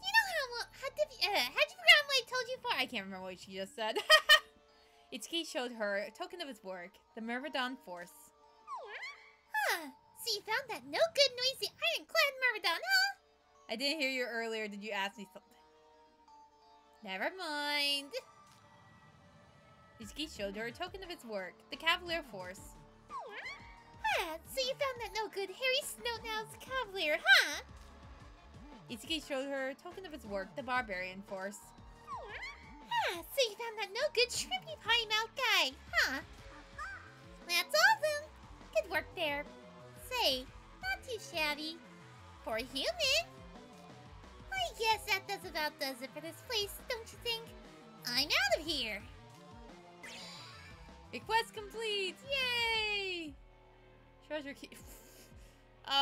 You know how'd you forget what I told you for? I can't remember what she just said. Itsuki showed her a token of his work, the Myrmidon Force. Huh, so you found that no good noisy ironclad Myrmidon, huh? I didn't hear you earlier, did you ask me something? Never mind. Itsuki showed her a token of his work, the Cavalier Force. Huh, so you found that no good hairy snow-nosed Cavalier, huh? Itsuki showed her a token of his work, the Barbarian Force. Ah, so you found that no good shrimpy pie mouth guy, huh? That's awesome! Good work there. Say, not too shabby. For a human! I guess that does it for this place, don't you think? I'm out of here! Request complete! Yay! Treasure key.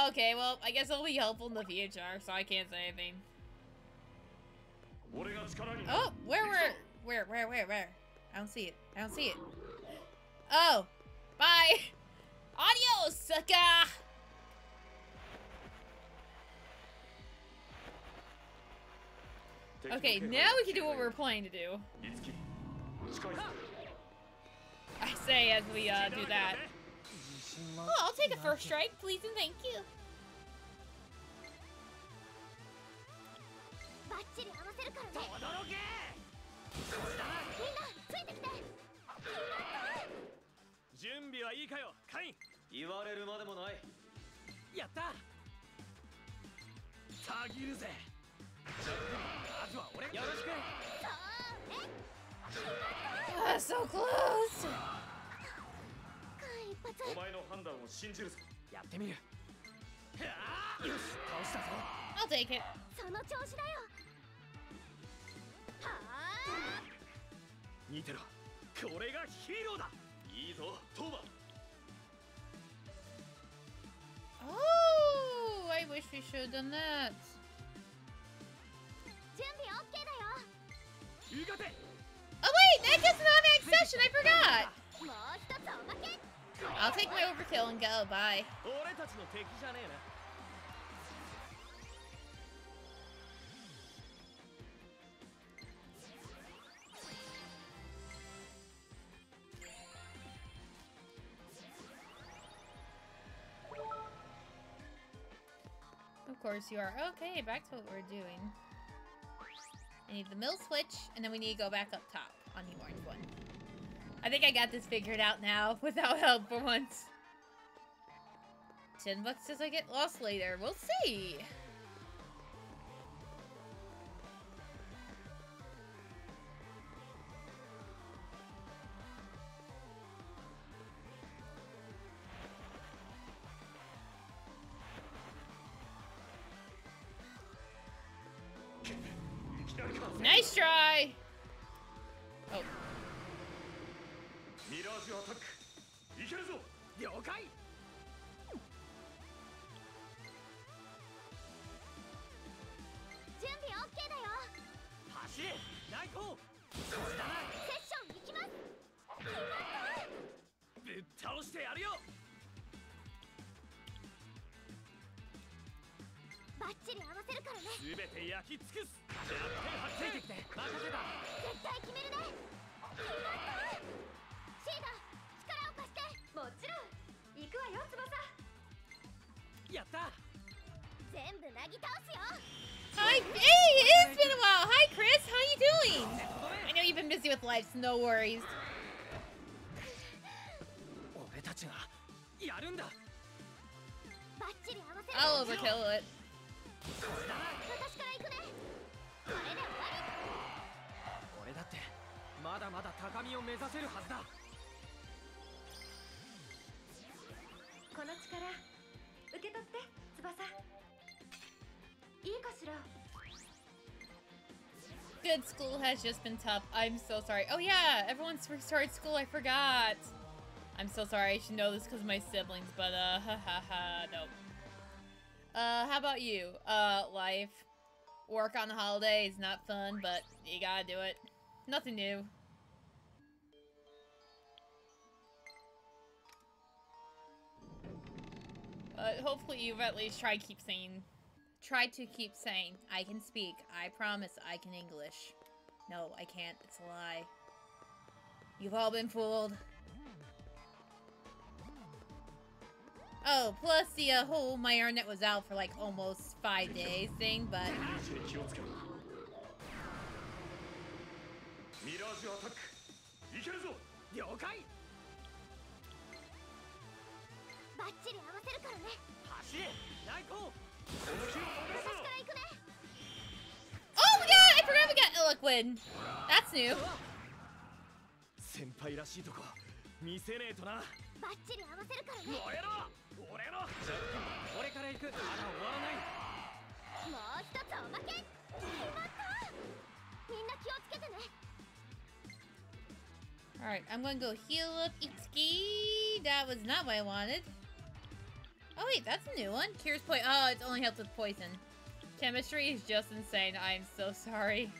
Okay, well, I guess it'll be helpful in the future, so I can't say anything. Oh, where? I don't see it. Oh, bye. Adios, sucker. Okay, now we can do what we're planning to do. I say as we do that. Oh, I'll take a first strike, please and thank you. So close! I'll take it. Oh, I wish we should have done that. Oh wait, that does not make session, I forgot! I'll take my overkill and go, bye. Of course you are. Okay, back to what we're doing. I need the mill switch, and then we need to go back up top on the orange one. I think I got this figured out now, without help for once. $10 says I get lost later. We'll see. Nice try! Oh. Hi, hey, it's been a while. Hi, Chris. How you doing? I know you've been busy with life, so no worries. I'll overkill it. I Good school has just been tough. I'm so sorry. Oh yeah, everyone started school. I forgot. I'm so sorry. I should know this because of my siblings, but nope. How about you? Life. Work on the holiday is not fun, but you gotta do it. Nothing new. But hopefully you've at least tried to keep saying, I can speak. I promise I can English. No, I can't. It's a lie. You've all been fooled. Oh, plus the whole my internet was out for like almost 5 days thing, but... Oh my god! I forgot we got Illiquid! That's new. Alright, I'm gonna go heal up Itsuki. That was not what I wanted. Oh wait, that's a new one. Cures poison. Oh, it only helps with poison. Chemistry is just insane. I'm so sorry.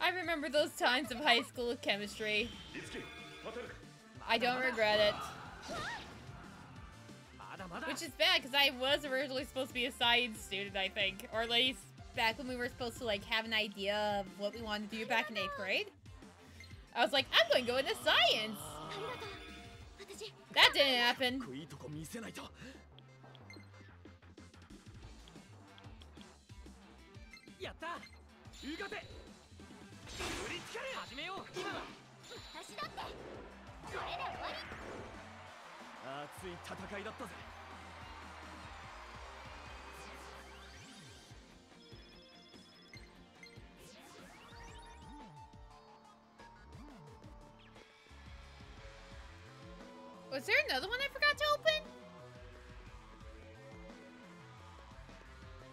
I remember those times of high school chemistry. I don't regret it. Which is bad, because I was originally supposed to be a science student, I think. Or at least back when we were supposed to, like, have an idea of what we wanted to do back in 8th grade. I was like, I'm going to go into science! That didn't happen. Was there another one I forgot to open?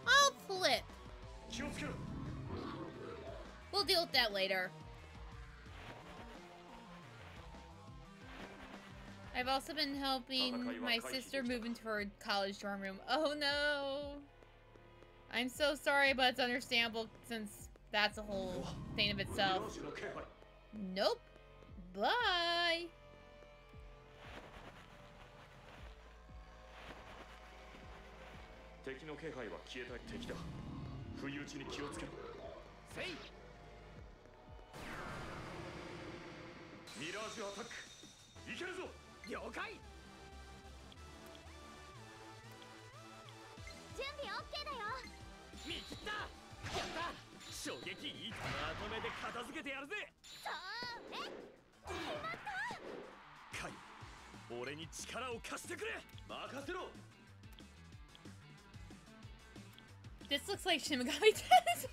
I'll flip. We'll deal with that later. I've also been helping my sister move into her college dorm room. Oh no! I'm so sorry, but it's understandable since that's a whole thing of itself. Nope. Bye! This looks like Shin Megami Tensei.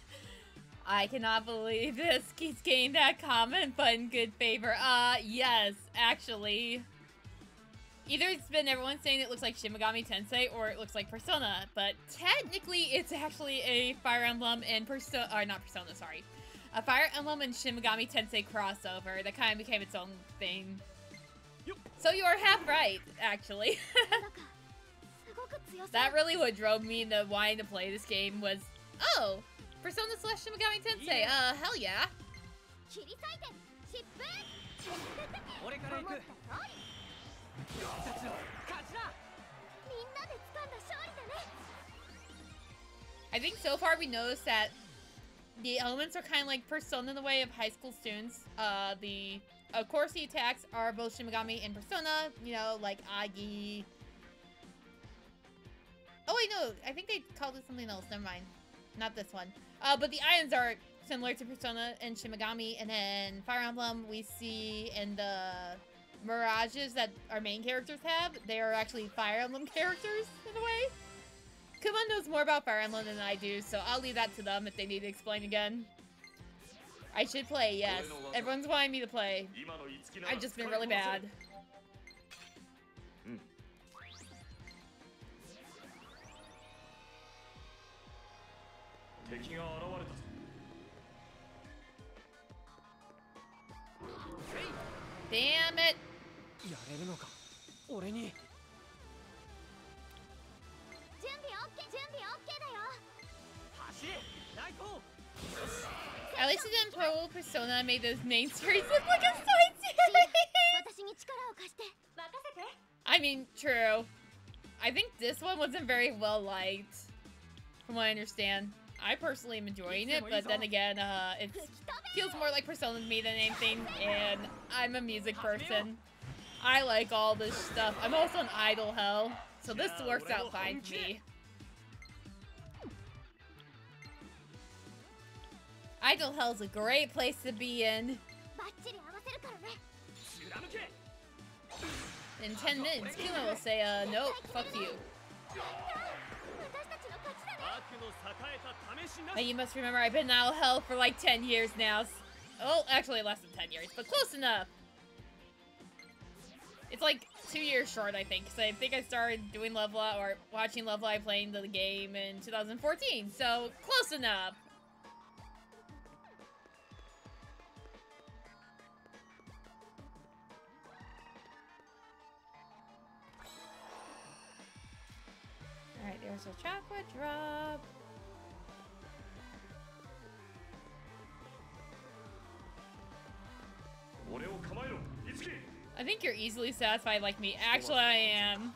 I cannot believe this keeps getting that comment, but in good favor. Yes, actually. Either it's been everyone saying it looks like Shin Megami Tensei, or it looks like Persona, but technically it's actually a Fire Emblem and Persona, or not Persona, sorry. A Fire Emblem and Shin Megami Tensei crossover that kind of became its own thing. So you're half right, actually. That really what drove me into wanting to play this game was, oh! Persona / Shin Megami Tensei, hell yeah! I think so far we noticed that the elements are kind of like Persona in the way of high school students. Of course the attacks are both Shin Megami and Persona, you know, like Agi. Oh wait, no, I think they called it something else, never mind. Not this one. But the items are similar to Persona and Shin Megami, and then Fire Emblem we see in the mirages that our main characters have. They are actually Fire Emblem characters, in a way. Kumon knows more about Fire Emblem than I do, so I'll leave that to them if they need to explain again. I should play, yes. Everyone's wanting me to play. I've just been really bad. Damn it! At least in Pro Persona, I made those main stories look like a side series! I mean, true. I think this one wasn't very well liked, from what I understand. I personally am enjoying it, but then again, it feels more like Persona to me than anything, and I'm a music person. I like all this stuff. I'm also an idol hell, so this works out fine for me. Idol hell's a great place to be in. In 10 minutes, Kuma will say, nope, fuck you. But you must remember, I've been in idle hell for like 10 years now. Oh, actually less than 10 years, but close enough. It's like 2 years short, I think, because I think I started doing Love Live, or watching Love Live, playing the game in 2014, so close enough. Alright, there's a chocolate drop. I think you're easily satisfied like me. Actually, I am.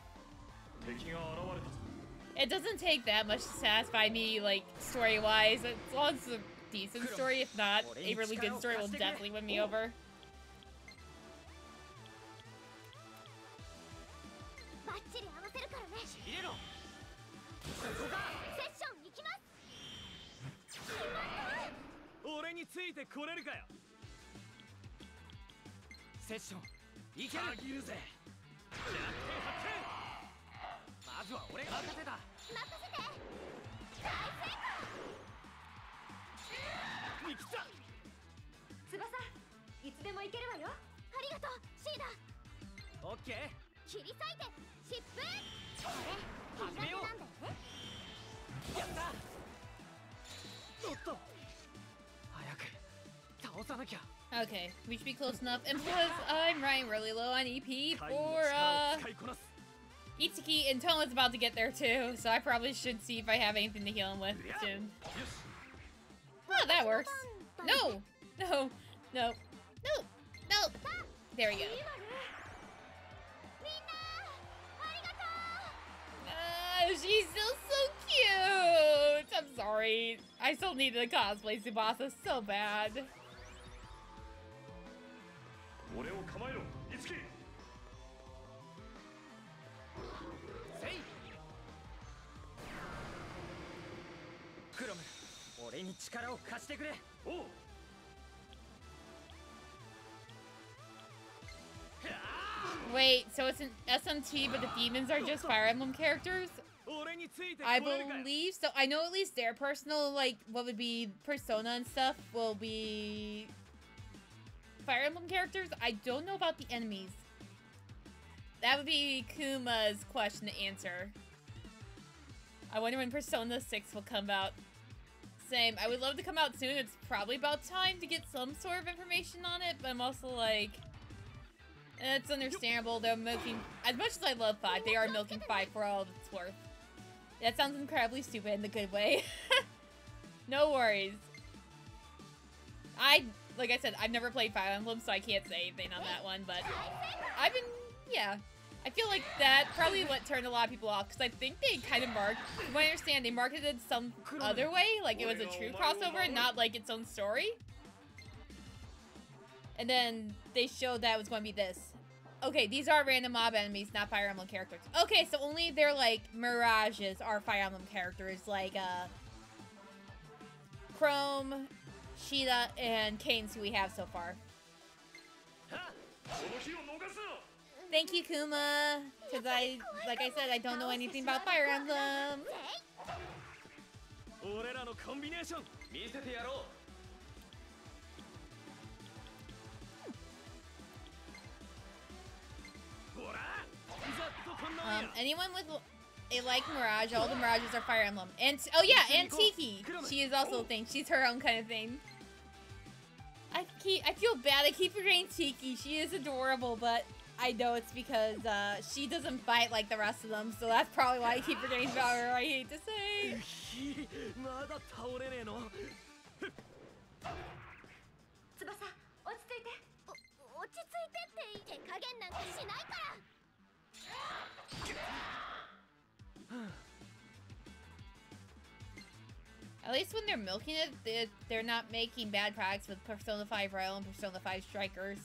It doesn't take that much to satisfy me, like, story-wise. As long as it's a decent story, if not, a really good story will definitely win me over. Okay, we should be close enough. And plus, I'm running really low on EP for, Itsuki, and Touma's about to get there too, so I probably should see if I have anything to heal him with soon. Oh, that works. No! No! No! No! No! There we go. She's still so cute! I'm sorry. I still needed to cosplay Tsubasa so bad. Wait, so it's an SMT, but the demons are just Fire Emblem characters? I believe so. I know at least their personal, like, what would be Persona and stuff will be Fire Emblem characters. I don't know about the enemies. That would be Kuma's question to answer. I wonder when Persona 6 will come out. Same. I would love to come out soon. It's probably about time to get some sort of information on it, but I'm also like, it's understandable. They're milking, as much as I love 5, they are milking 5 for all it's worth. That sounds incredibly stupid in the good way. No worries. Like I said, I've never played Fire Emblem, so I can't say anything on that one, but I've been, yeah. I feel like that probably what turned a lot of people off, because I think they kind of from what I understand, they marketed it some other way, like it was a true crossover and not like its own story. And then they showed that it was going to be this. Okay, these are random mob enemies, not Fire Emblem characters. Okay, so only their, like, mirages are Fire Emblem characters, like, Chrome, Sheeta, and Kane's who we have so far. Thank you, Kuma, because I, like I said, I don't know anything about Fire Emblem. Anyone with a like Mirage, all the Mirages are Fire Emblem. And oh yeah, and Tiki. She is also a thing. She's her own kind of thing. I feel bad. I keep forgetting Tiki. She is adorable, but I know it's because she doesn't bite like the rest of them, so that's probably why I keep forgetting about her. I hate to say. At least when they're milking it, they're not making bad products with Persona 5 Royal and Persona 5 Strikers.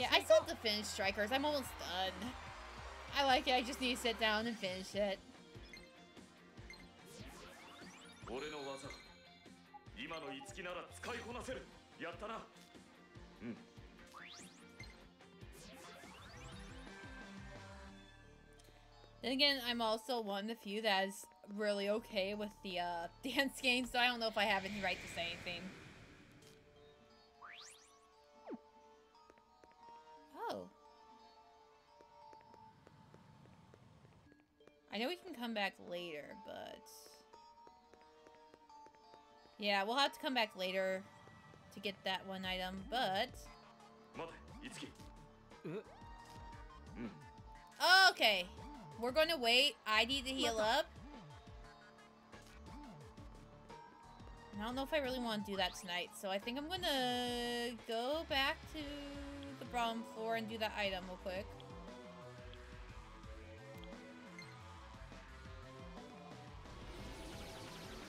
Yeah, I still have to finish Strikers. I'm almost done. I like it. I just need to sit down and finish it. Then again, I'm also one of the few that is really okay with the dance game, so I don't know if I have any right to say anything. Oh. I know we can come back later, but... yeah, we'll have to come back later to get that one item, but... oh, okay. We're going to wait. I need to heal up. And I don't know if I really want to do that tonight, so I think I'm going to go back to the bottom floor and do that item real quick.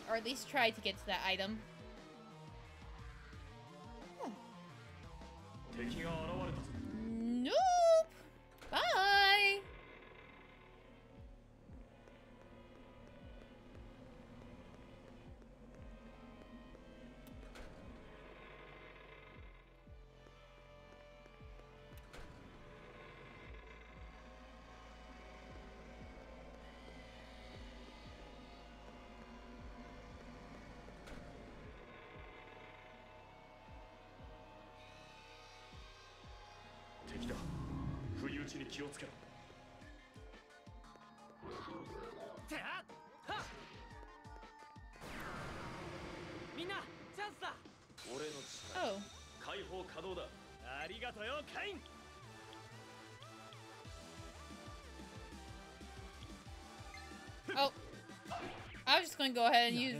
Or at least try to get to that item. Huh. Nope! Bye! Oh. Oh. I was just going to go ahead and use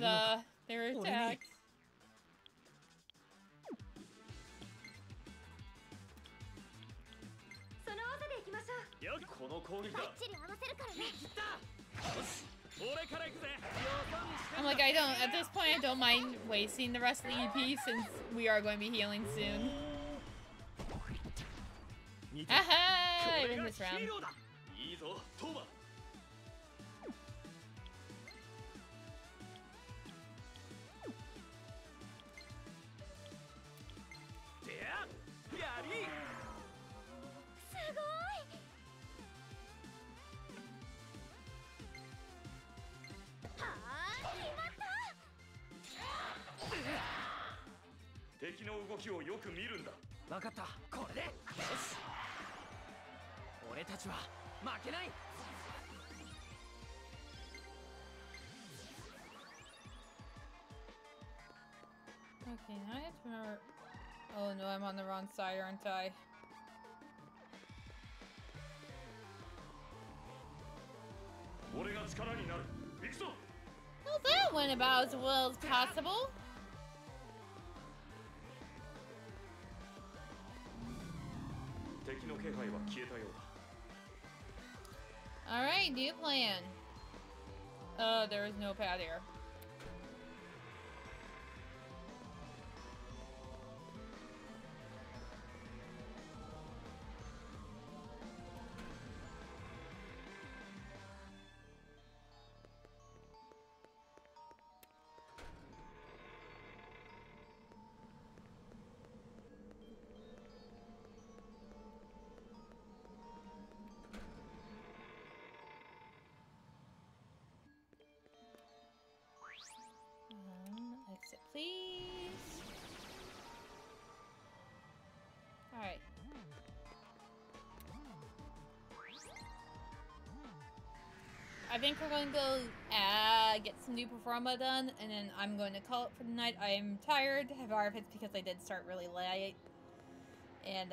their attack. I'm like, I don't, at this point, I don't mind wasting the rest of the EP since we are going to be healing soon. Aha! I win this round. Okay, now I have to remember... oh no, I'm on the wrong side, aren't I? Well, that went about as well as possible. Alright, new plan. There is no pad here. I think we're going to go get some new performa done, and then I'm going to call it for the night. I am tired. However, it's because I did start really late. And,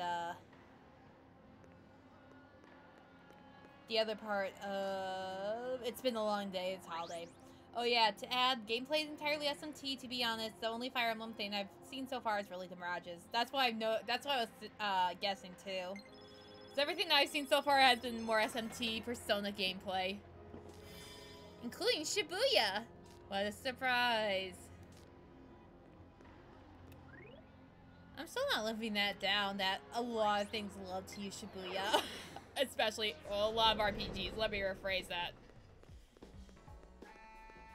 the other part of... It's been a long day. It's holiday. Oh yeah, to add, gameplay is entirely SMT, to be honest. The only Fire Emblem thing I've seen so far is really the Mirages. That's why I know. That's why I was guessing too. So everything that I've seen so far has been more SMT Persona gameplay, including Shibuya. What a surprise! I'm still not living that down. That a lot of things love to use Shibuya, especially well, a lot of RPGs. Let me rephrase that.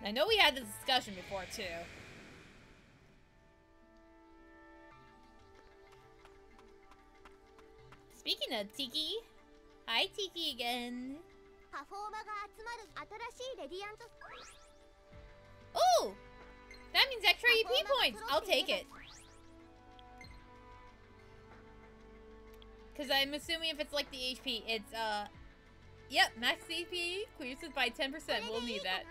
I know we had this discussion before, too. Speaking of Tiki... Hi, Tiki again. Oh! That means extra EP points! I'll take it. Because I'm assuming if it's like the HP, it's, Yep, max CP increases by 10%. We'll need that.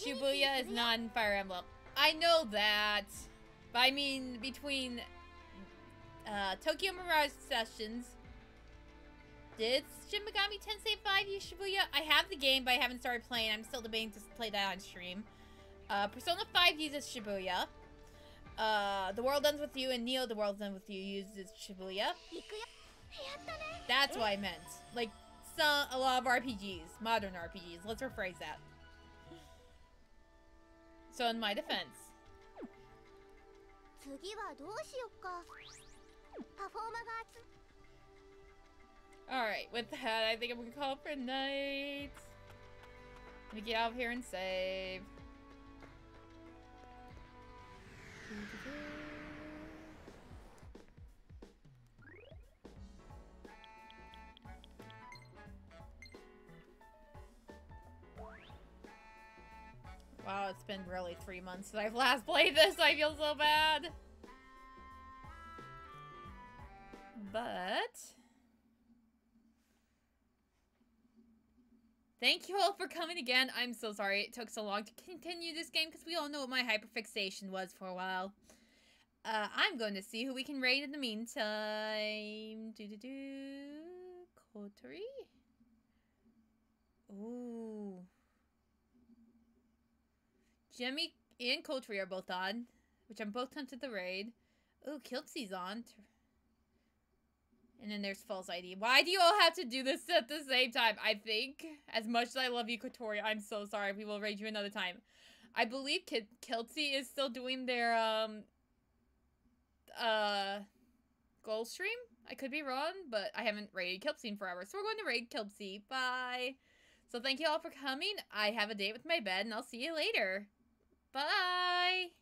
Shibuya is not in Fire Emblem. I know that. But I mean, between Tokyo Mirage Sessions, did Shin Megami Tensei 5 use Shibuya? I have the game, but I haven't started playing. I'm still debating to play that on stream. Persona 5 uses Shibuya. The World Ends With You and Neo The World Ends With You uses Shibuya. That's what I meant. Like, a lot of RPGs. Modern RPGs. Let's rephrase that. So in my defense. Alright, with that, I think I'm gonna call it for night. Let me get out of here and save. Wow, it's been really 3 months since I've last played this. I feel so bad. But... Thank you all for coming again. I'm so sorry it took so long to continue this game because we all know what my hyperfixation was for a while. I'm going to see who we can raid in the meantime. Kotori? Ooh... Jemmy and Kotori are both on, which I'm both tempted to raid. Ooh, Kilpsy's on. And then there's False ID. Why do you all have to do this at the same time? I think, as much as I love you, Kotori, I'm so sorry. We will raid you another time. I believe Kilpsy is still doing their, goal stream. I could be wrong, but I haven't raided Kilpsy in forever, so we're going to raid Kilpsy. Bye! So thank you all for coming. I have a date with my bed, and I'll see you later. Bye!